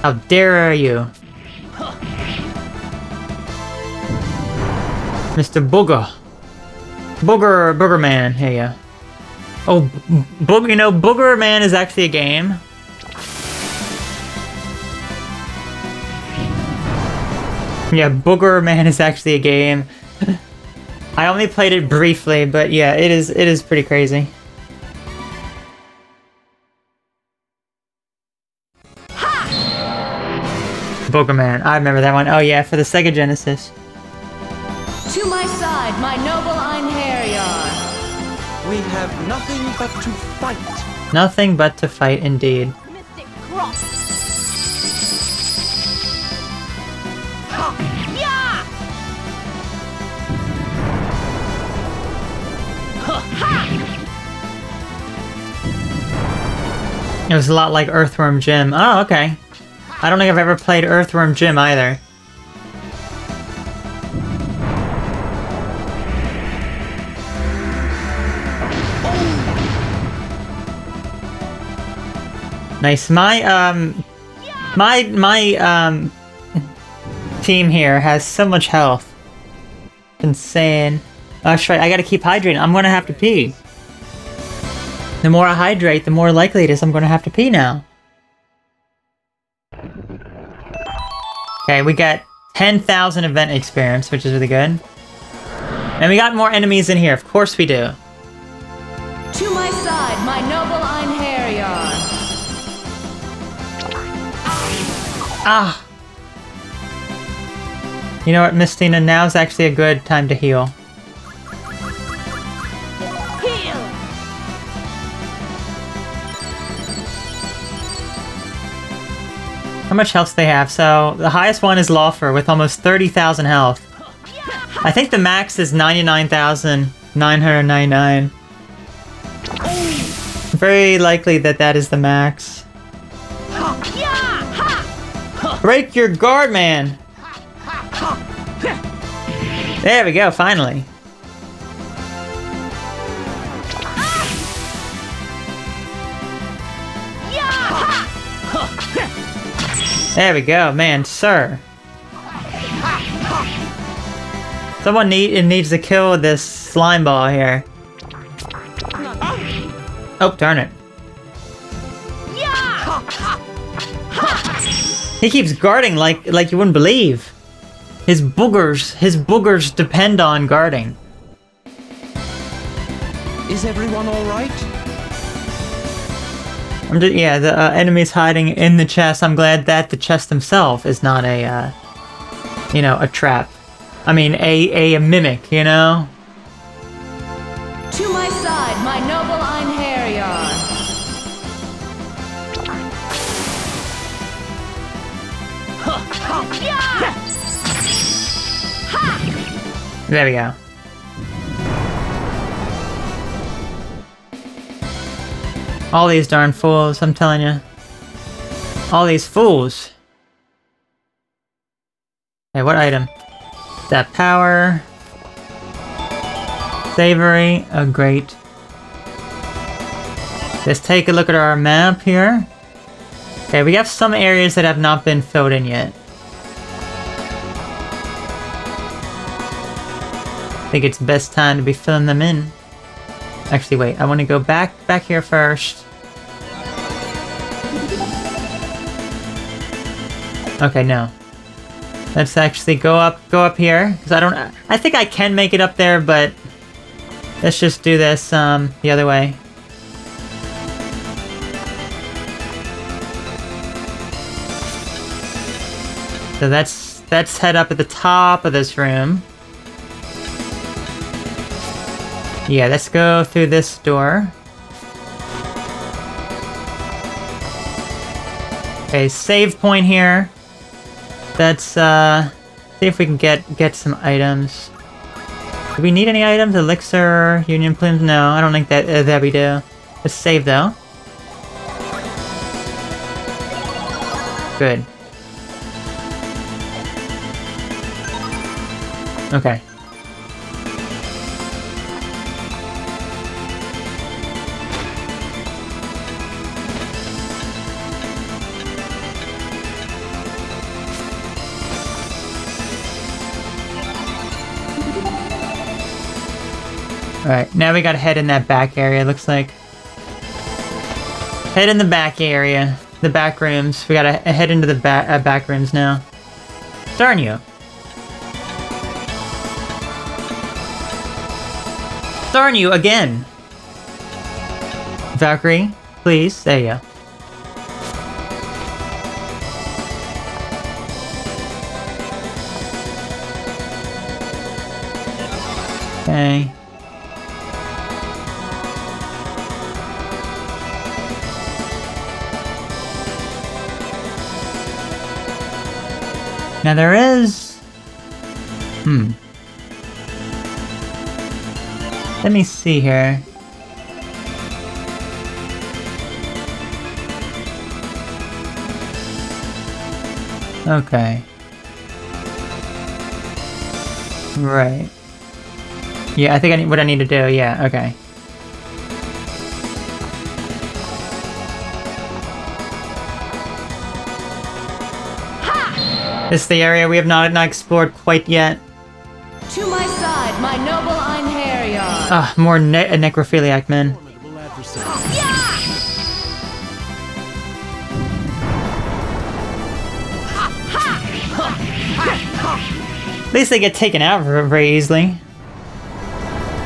How dare you? Mr. Booger. Booger Man, here ya. Oh, Booger, you know, Booger Man is actually a game. Yeah, Booger Man is actually a game. I only played it briefly, but yeah, it is pretty crazy. Boogerman. I remember that one. Oh yeah, for the Sega Genesis. To my side, my noble Einherjar. We have nothing but to fight. Nothing but to fight, indeed. Mystic Cross. It was a lot like Earthworm Jim. Oh, okay. I don't think I've ever played Earthworm Jim either. Oh. Nice. My team here has so much health. Insane. Oh, that's right. I gotta keep hydrating. I'm gonna have to pee. The more I hydrate, the more likely it is I'm gonna have to pee now. Okay, we got 10,000 event experience, which is really good. And we got more enemies in here, of course we do. To my side, my noble Einherjar. Ah! You know what, Mistina, now's actually a good time to heal. How much health do they have? So the highest one is Lawfer with almost 30,000 health. I think the max is 99,999. Very likely that that is the max. Break your guard, man! There we go, finally. There we go, man, sir. Someone needs to kill this slime ball here. Oh, darn it. He keeps guarding like you wouldn't believe. His boogers depend on guarding. Is everyone all right? Yeah, the enemy's hiding in the chest. I'm glad that the chest himself is not a, you know, a trap. I mean, a mimic, you know? To my side, my noble Einherjar. There we go. All these darn fools, I'm telling you. All these fools. Hey, what item? That power. Savory. Oh, great. Let's take a look at our map here. Okay, we have some areas that have not been filled in yet. I think it's best time to be filling them in. Actually, wait, I want to go back here first. Okay, no. Let's actually go up here. Because I think I can make it up there, but let's just do this the other way. So that's head up at the top of this room. Yeah, let's go through this door. Okay, save point here. Let's see if we can get some items. Do we need any items? Elixir, Union Plumes? No, I don't think that we do. Let's save though. Good. Okay. Alright, now we gotta head in that back area, looks like. Head in the back area. The back rooms. We gotta head into the back rooms now. Darn you. Darn you again! Valkyrie, please. There you go. Okay. Now there is... Let me see here. Okay. Right. Yeah, I think I need what I need to do. Yeah, okay. This is the area we have not explored quite yet. To my side, my noble Einherjar. Ah, more necrophiliac men. Yeah! At least they get taken out very easily.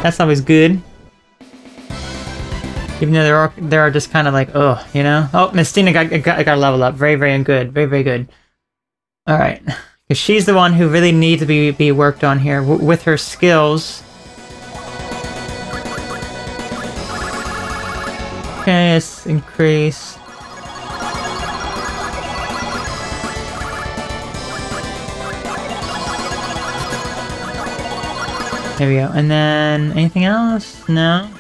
That's always good. Even though there are just kind of like, ugh, you know. Oh, Mistina got a level up. Very, very good. Very, very good. Alright, because she's the one who really needs to be worked on here with her skills. Okay, let's increase. There we go. And then, anything else? No?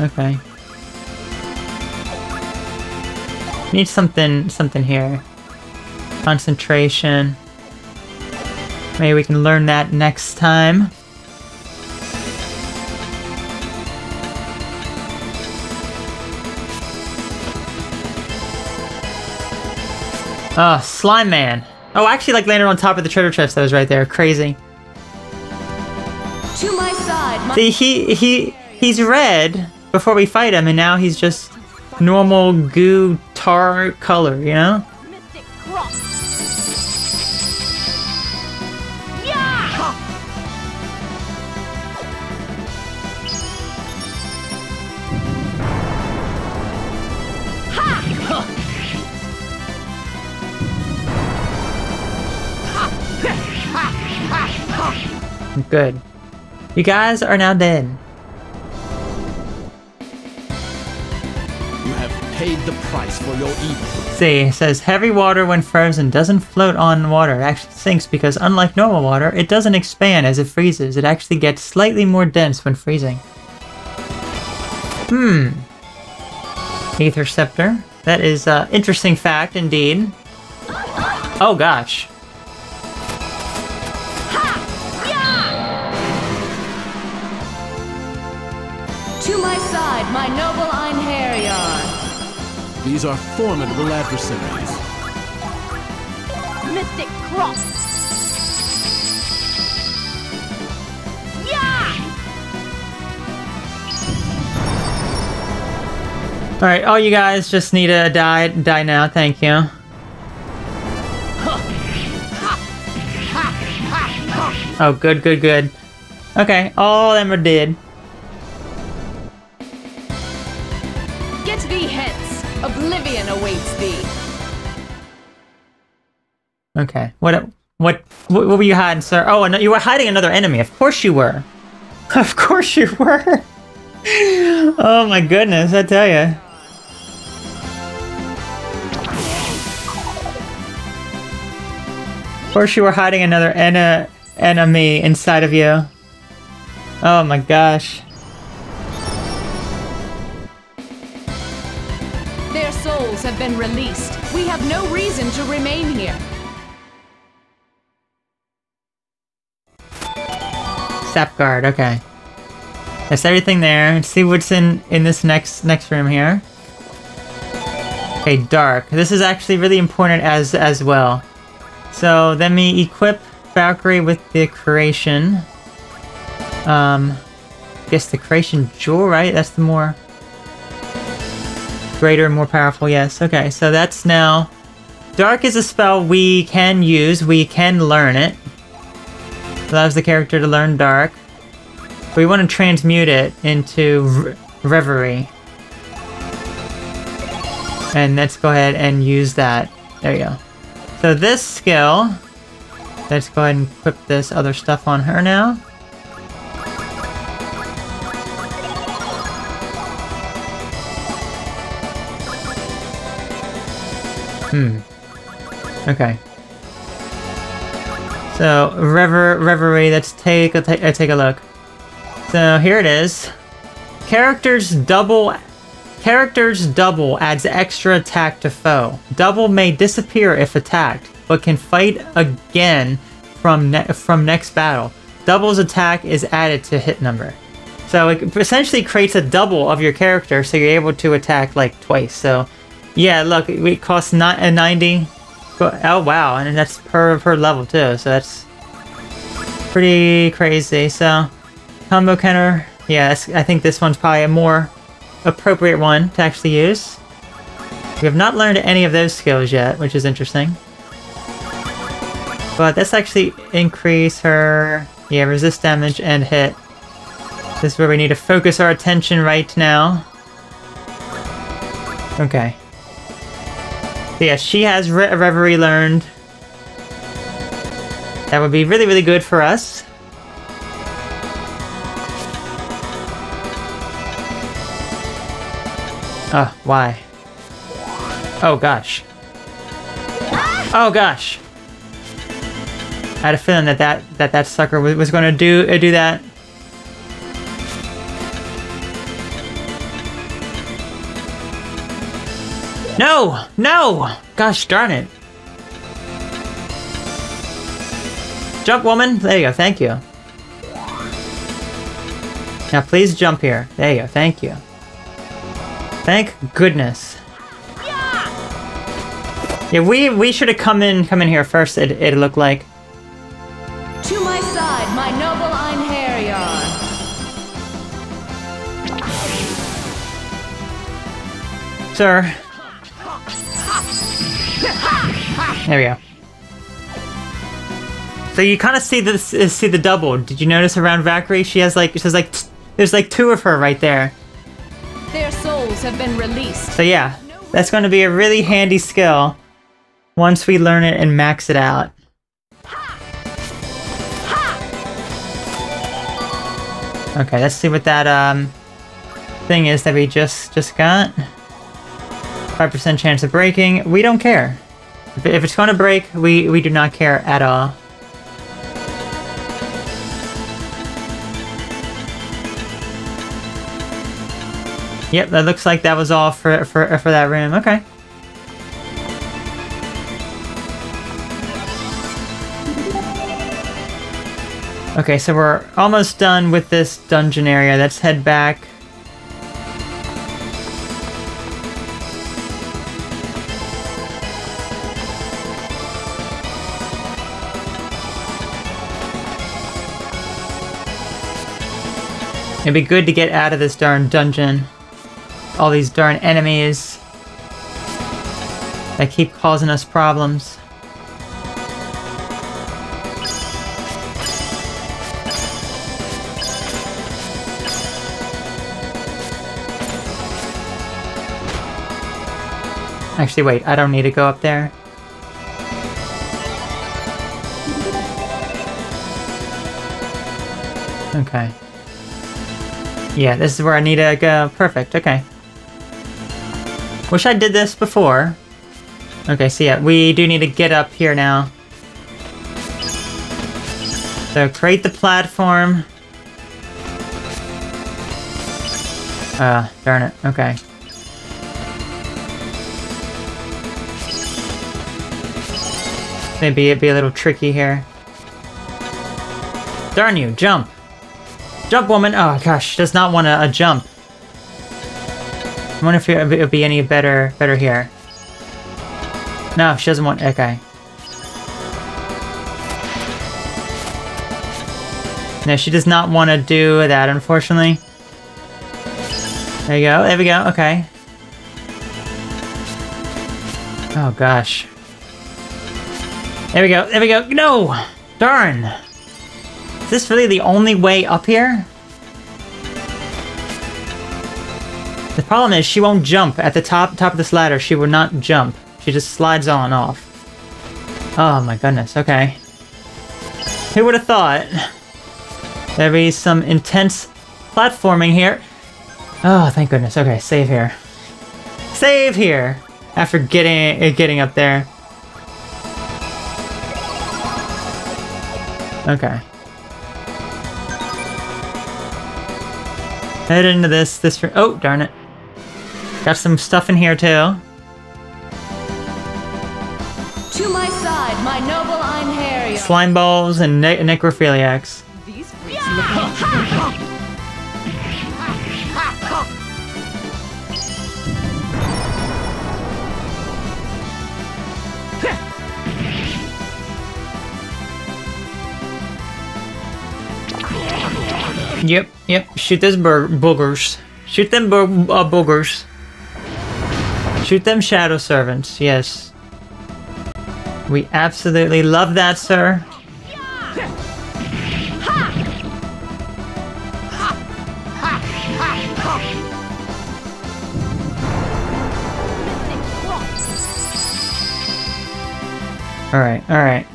Okay. Need something here. Concentration. Maybe we can learn that next time. Oh, Slime Man! Oh, I actually like landed on top of the treasure chest that was right there. Crazy. To my side, my see, he's red before we fight him, and now he's just normal goo tar color, you know? Mystic cross. Yeah! Ha! Good. You guys are now dead. You have paid the price for your evil. See, it says heavy water when frozen doesn't float on water. It actually sinks because unlike normal water, it doesn't expand as it freezes. It actually gets slightly more dense when freezing. Aether Scepter. That is an interesting fact indeed. Oh gosh. To my side, my noble Einherjar. These are formidable adversaries. Mystic Cross. Yeah! Alright, all you guys just need to die now, thank you. Oh, good. Okay, all of them are dead. Oblivion awaits thee. Okay. What were you hiding, sir? Oh, and you were hiding another enemy. Of course you were. Of course you were. Oh my goodness, I tell ya. Of course you were hiding another enemy inside of you. Oh my gosh. Souls have been released. We have no reason to remain here. Sapguard, okay. That's everything there. Let's see what's in this next room here. Okay, dark. This is actually really important as well. So let me equip Valkyrie with the creation. I guess the creation jewel, right? That's the more greater and more powerful, yes. Okay, so that's now... Dark is a spell we can use. We can learn it. Allows the character to learn Dark. We want to transmute it into Reverie. And let's go ahead and use that. There you go. So this skill... Let's go ahead and equip this other stuff on her now. Okay. So, Reverie, let's take a look. So, here it is. Characters double adds extra attack to foe. Double may disappear if attacked, but can fight again from next battle. Double's attack is added to hit number. So, it essentially creates a double of your character, so you're able to attack, like, twice. So... Yeah, look, it costs 90. Oh wow, and that's per level too, so that's pretty crazy. So, combo counter, yeah, I think this one's probably a more appropriate one to actually use. We have not learned any of those skills yet, which is interesting. But let's actually increase her, yeah, resist damage and hit. This is where we need to focus our attention right now. Okay. Yeah, she has Reverie learned. That would be really, really good for us. Oh, why? Oh, gosh. Oh, gosh. I had a feeling that that sucker was going to do that. No! No! Gosh darn it. Jump, woman! There you go, thank you. Now please jump here. There you go, thank you. Thank goodness. Yeah, we should have come in here first, it looked like. To my side, my noble Einherjar. Sir. There we go. So you kind of see this, see the double. Did you notice around Valkyrie? She has like, there's like two of her right there. Their souls have been released. So yeah, that's going to be a really handy skill once we learn it and max it out. Okay, let's see what that thing is that we just got. 5% chance of breaking. We don't care. If it's going to break, we do not care at all. Yep, that looks like that was all for that room. Okay. Okay, so we're almost done with this dungeon area. Let's head back. It'd be good to get out of this darn dungeon. All these darn enemies that keep causing us problems. Actually, wait, I don't need to go up there. Okay. Yeah, this is where I need to go. Perfect, okay. Wish I did this before. Okay, so yeah, we do need to get up here now. So create the platform. Ah, darn it, okay. Maybe it'd be a little tricky here. Darn you, jump! Jump, woman! Oh gosh, does not want a jump. I wonder if it would be any better here. No, she doesn't want... okay. No, she does not want to do that, unfortunately. There you go, there we go, okay. Oh gosh. There we go, no! Darn! Is this really the only way up here? The problem is she won't jump. At the top of this ladder, she will not jump. She just slides on off. Oh my goodness, okay. Who would have thought? There'd be some intense platforming here. Oh, thank goodness. Okay, save here. Save here! After getting up there. Okay. Head into this room. Oh, darn it. Got some stuff in here too. To my side, my noble Einherjar. Slime balls and necrophiliacs. These freaks look. Yep, yep. Shoot those boogers. Shoot them boogers. Shoot them shadow servants, yes. We absolutely love that, sir. Alright, alright.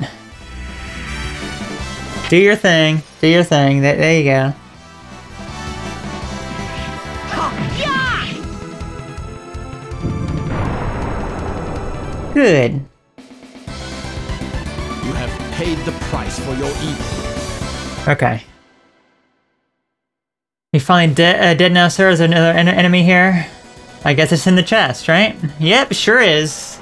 Do your thing. Do your thing. There you go. Good. paid the price for your evil. Okay. We find dead now, sir. Is there another enemy here? I guess it's in the chest, right? Yep, sure is.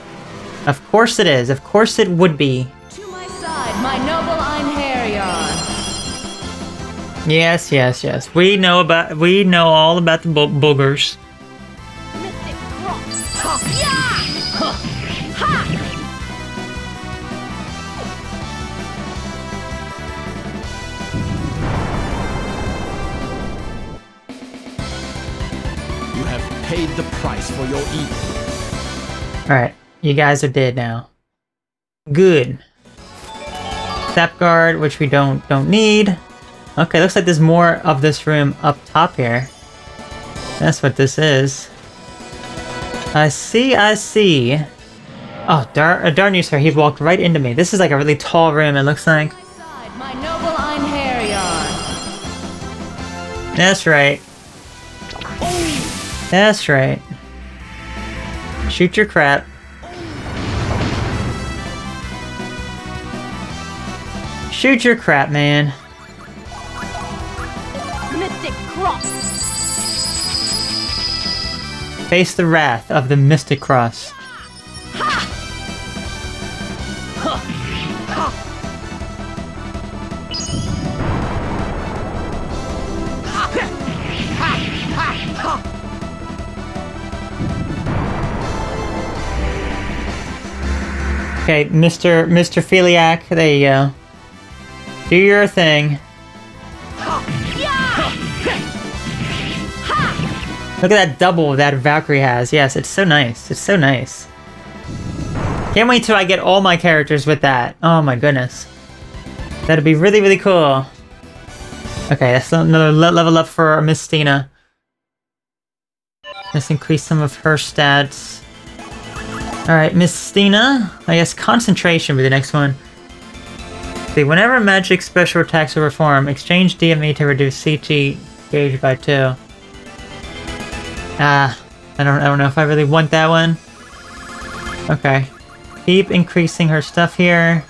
Of course it is. Of course it would be. To my side, my noble Einherjar. Yes, yes, yes. We know all about the boogers. Mystic crops. Huh. Yeah! Huh. Ha! Paid the price for your evil. Alright, you guys are dead now. Good. Sapguard, which we don't need. Okay, looks like there's more of this room up top here. That's what this is. I see, I see. Oh, darn you, sir. He walked right into me. This is like a really tall room, it looks like. My noble Einherjar. That's right. That's right. Shoot your crap. Shoot your crap, man. Mystic Cross. Face the wrath of the Mystic Cross. Okay, Mr. Feliac, there you go. Do your thing. Look at that double that Valkyrie has. Yes, it's so nice. It's so nice. Can't wait till I get all my characters with that. Oh my goodness. That'd be really, really cool. Okay, that's another level up for Mistina. Let's increase some of her stats. Alright, Mistina, I guess concentration would be the next one. See, whenever magic special attacks are performed, exchange DME to reduce CT gauge by 2. I don't know if I really want that one. Okay. Keep increasing her stuff here.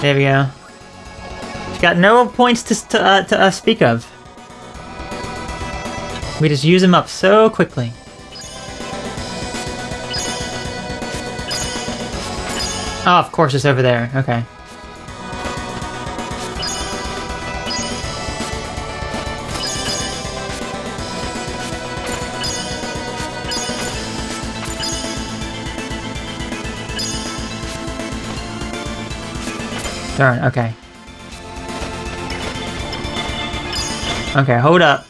There we go. She's got no points to speak of. We just use them up so quickly. Oh, of course it's over there. Okay. Darn, okay. Okay, hold up.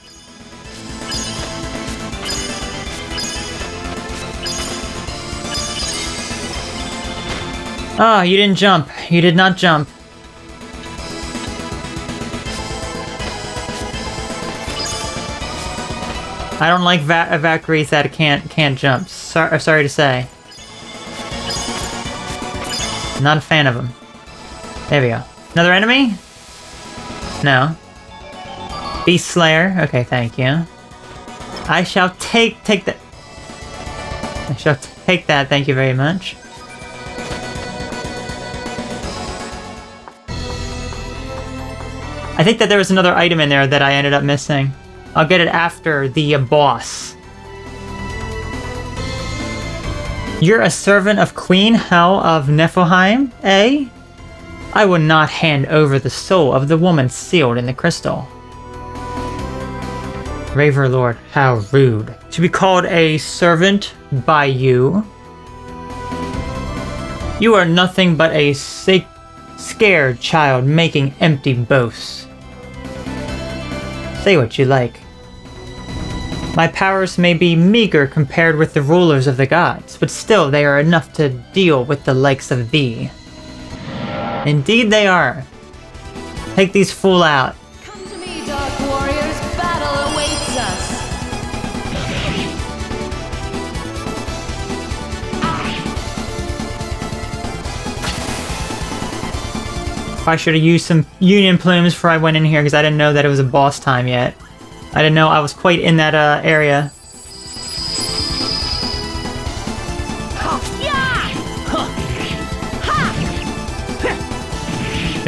Oh, you didn't jump. You did not jump. I don't like Valkyries that can't jump. Sorry to say. Not a fan of them. There we go. Another enemy? No. Beast Slayer. Okay, thank you. I shall take that. I shall take that. Thank you very much. I think that there was another item in there that I ended up missing. I'll get it after the boss. You're a servant of Queen Hel of Nephoheim, eh? I will not hand over the soul of the woman sealed in the crystal. Raverlord, how rude. To be called a servant by you? You are nothing but a scared child making empty boasts. Say what you like. My powers may be meager compared with the rulers of the gods, but still they are enough to deal with the likes of thee. Indeed they are. Take these fools out. Come to me, dark warriors. Battle awaits us. I should have used some Union Plumes before I went in here because I didn't know that it was a boss time yet. I didn't know I was quite in that area.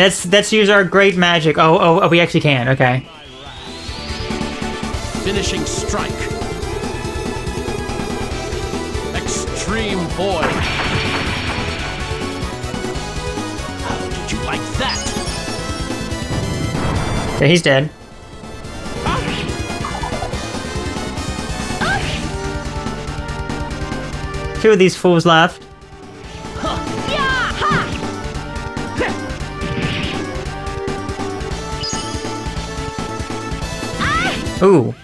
Let's use our great magic. Oh, we actually can. Okay. Finishing strike. Extreme void. How did you like that? So he's dead. Two of these fools left. Ooh.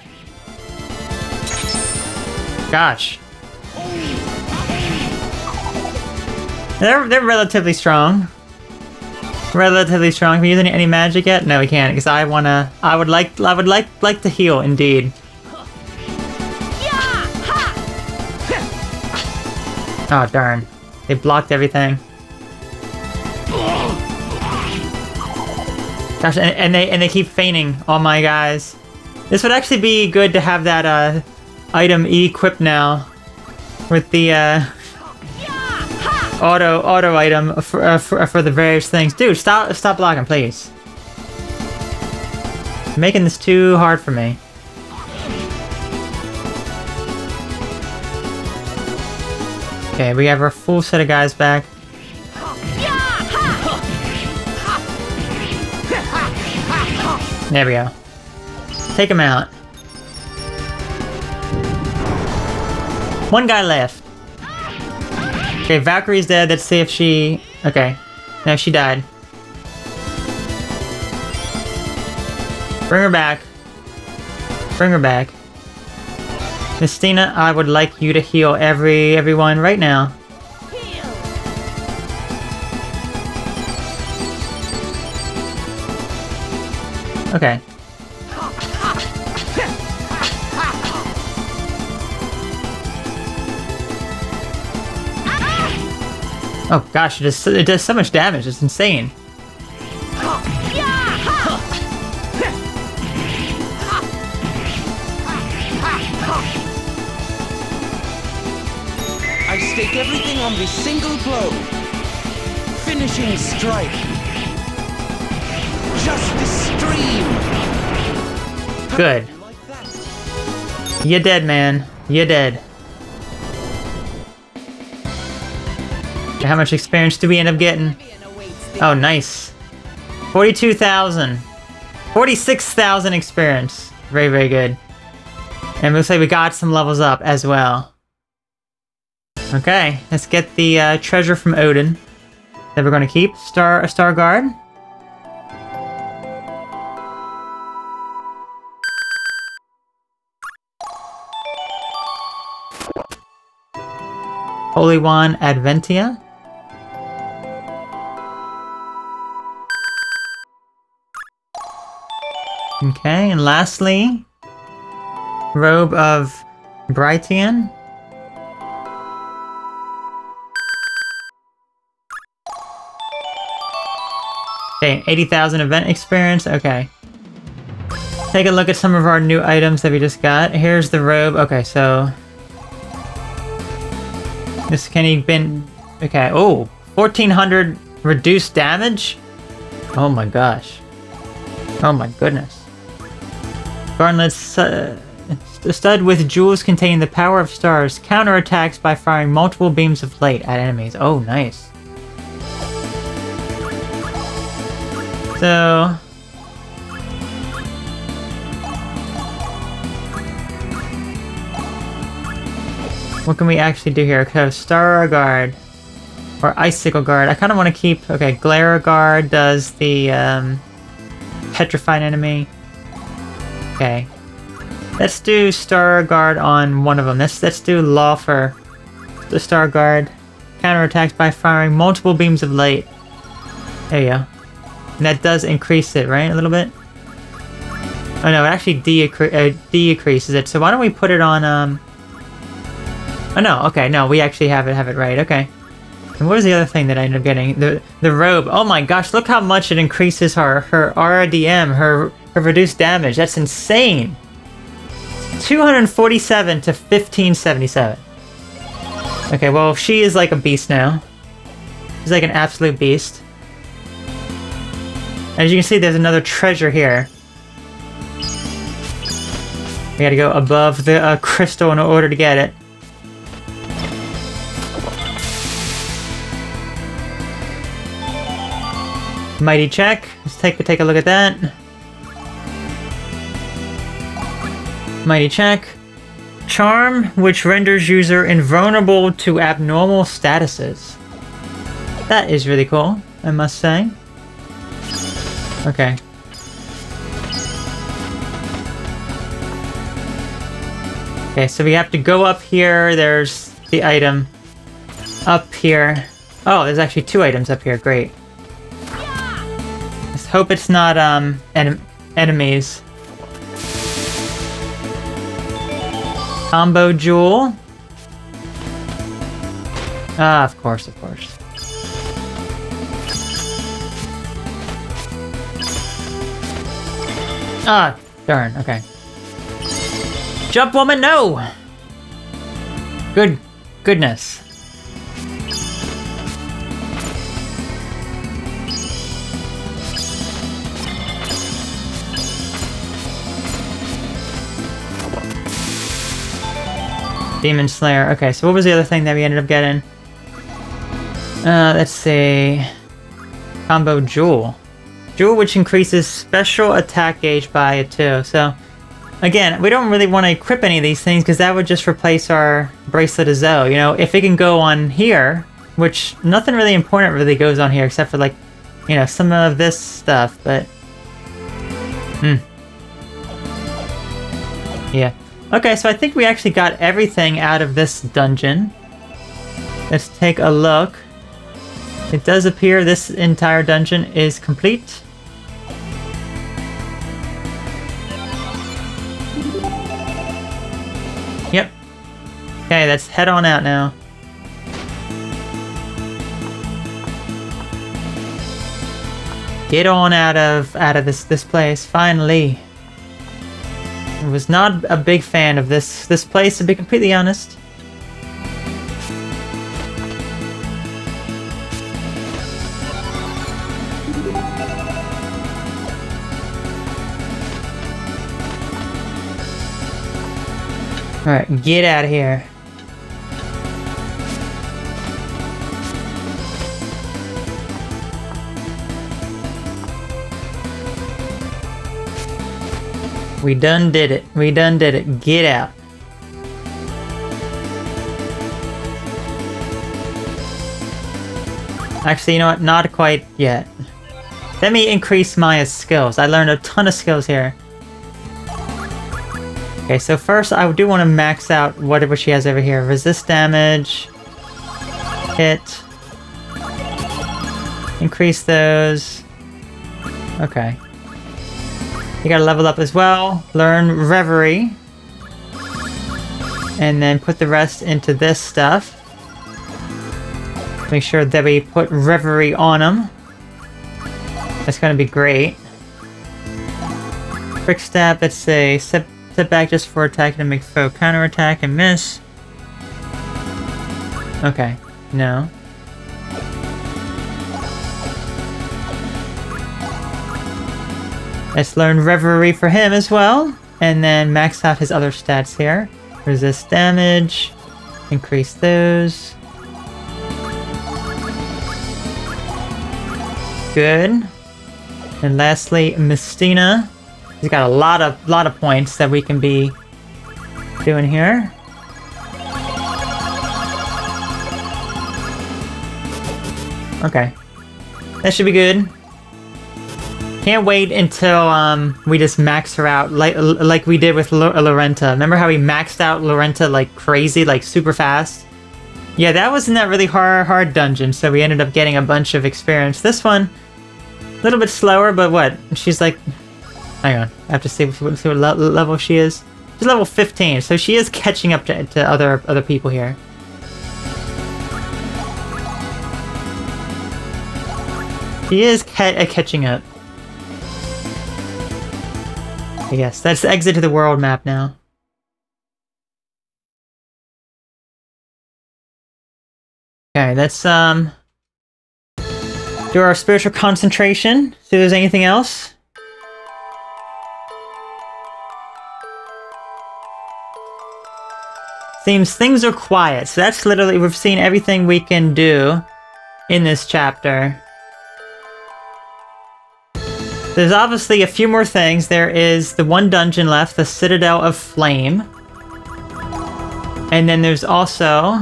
Gosh. They're relatively strong. Relatively strong. Can we use any magic yet? No, we can't, because I would like to heal indeed. Oh darn. They blocked everything. Gosh, and they keep feigning all my guys. This would actually be good to have that item equipped now, with the auto item for the various things. Dude, stop blocking, please. You're making this too hard for me. Okay, we have our full set of guys back. There we go. Take him out. One guy left. Okay, Valkyrie's dead. Let's see if she... Okay. No, she died. Bring her back. Bring her back. Mistina, I would like you to heal everyone right now. Okay. Oh gosh, it does so much damage, it's insane. I stake everything on this single blow. Finishing strike. Justice stream. Good. You're dead, man. You're dead. How much experience do we end up getting? Oh, nice. 42,000. 46,000 experience. Very, very good. And looks like we got some levels up as well. Okay, let's get the treasure from Odin that we're going to keep. A star guard. Holy Wand Adventia. Okay, and lastly, Robe of Brightian. Okay, 80,000 event experience, okay. Take a look at some of our new items that we just got. Here's the robe, okay, so... This can even been... Okay, oh! 1400 reduced damage? Oh my gosh. Oh my goodness. Garnet's stud with jewels containing the power of stars. Counterattacks by firing multiple beams of light at enemies. Oh, nice. So... What can we actually do here? Okay, Star Guard. Or Icicle Guard. I kind of want to keep... Okay, Glare Guard does the... petrified enemy. Okay. Let's do Star Guard on one of them. Let's do Lawfer. The Star Guard. Counterattacks by firing multiple beams of light. There you go. And that does increase it, right? A little bit? Oh no, it actually decreases it. So why don't we put it on... Oh no, okay, no, we actually have it right, okay. And what was the other thing that I ended up getting? The robe. Oh my gosh, look how much it increases her RDM, her reduced damage. That's insane. 247 to 1577. Okay, well, she is like a beast now. She's like an absolute beast. As you can see, there's another treasure here. We gotta go above the crystal in order to get it. Mighty check. Let's take a look at that. Mighty check. Charm, which renders user invulnerable to abnormal statuses. That is really cool, I must say. Okay. Okay, so we have to go up here. There's the item. Up here. Oh, there's actually two items up here. Great. Let's hope it's not enemies. Combo jewel. Ah, of course, of course. Ah, darn, okay. Jump woman, no! Goodness. Demon Slayer. Okay, so what was the other thing that we ended up getting? Let's see. Combo Jewel. Jewel, which increases special attack gauge by 2. So, again, we don't really want to equip any of these things because that would just replace our Bracelet of Zoe. You know, if it can go on here, which nothing really important really goes on here except for, like, you know, some of this stuff, but... Yeah. Okay, so I think we actually got everything out of this dungeon. Let's take a look. It does appear this entire dungeon is complete. Yep. Okay, let's head on out now. Get on out of this place, finally. I was not a big fan of this place, to be completely honest. Alright, get out of here. We done did it. We done did it. Get out. Actually, you know what? Not quite yet. Let me increase Maya's skills. I learned a ton of skills here. Okay, so first I do want to max out whatever she has over here. Resist damage. Hit. Increase those. Okay. You gotta level up as well, learn Reverie, and then put the rest into this stuff. Make sure that we put Reverie on them. That's gonna be great. Quick step, let's say, step back just for attack and make foe counterattack and miss. Okay, no. Let's learn Reverie for him as well, and then max out his other stats here. Resist damage, increase those. Good. And lastly, Mistina. He's got a lot of points that we can be doing here. Okay, that should be good. Can't wait until we just max her out like we did with Lorenta. Remember how we maxed out Lorenta like crazy, like super fast? Yeah, that was in that really hard dungeon, so we ended up getting a bunch of experience. This one, a little bit slower, but what? She's like... Hang on, I have to see what level she is. She's level 15, so she is catching up to other people here. She is catching up. Yes, that's the exit to the world map now. Okay, let's do our spiritual concentration, see if there's anything else. Seems things are quiet, so that's literally, we've seen everything we can do in this chapter. There's obviously a few more things. There is the one dungeon left, the Citadel of Flame. And then there's also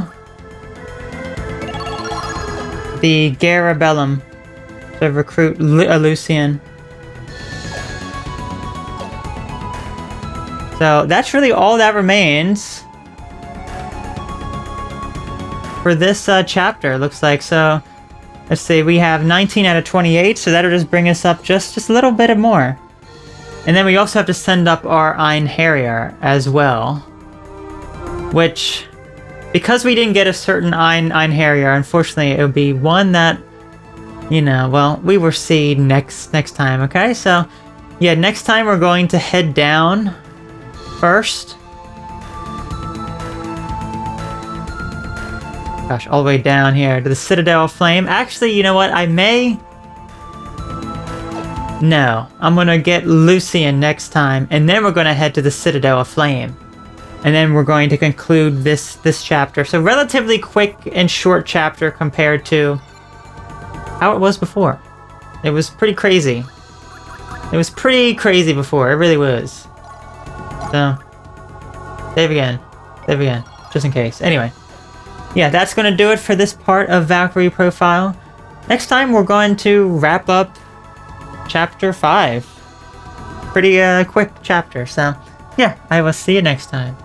the Garabellum to recruit Lucian. So that's really all that remains for this chapter, looks like. So let's see, we have 19 out of 28, so that'll just bring us up just a little bit more. And then we also have to send up our Einherjar as well, which, because we didn't get a certain Einherjar, unfortunately, it would be one that, you know, well, we will see next time, okay? So, yeah, next time we're going to head down first. Gosh, all the way down here to the Citadel of Flame. Actually, you know what? I may... No. I'm gonna get Lucian next time, and then we're gonna head to the Citadel of Flame. And then we're going to conclude this chapter. So, relatively quick and short chapter compared to how it was before. It was pretty crazy. It was pretty crazy before. It really was. So, save again. Save again. Just in case. Anyway. Yeah, that's going to do it for this part of Valkyrie Profile. Next time, we're going to wrap up Chapter 5. Pretty quick chapter, so yeah, I will see you next time.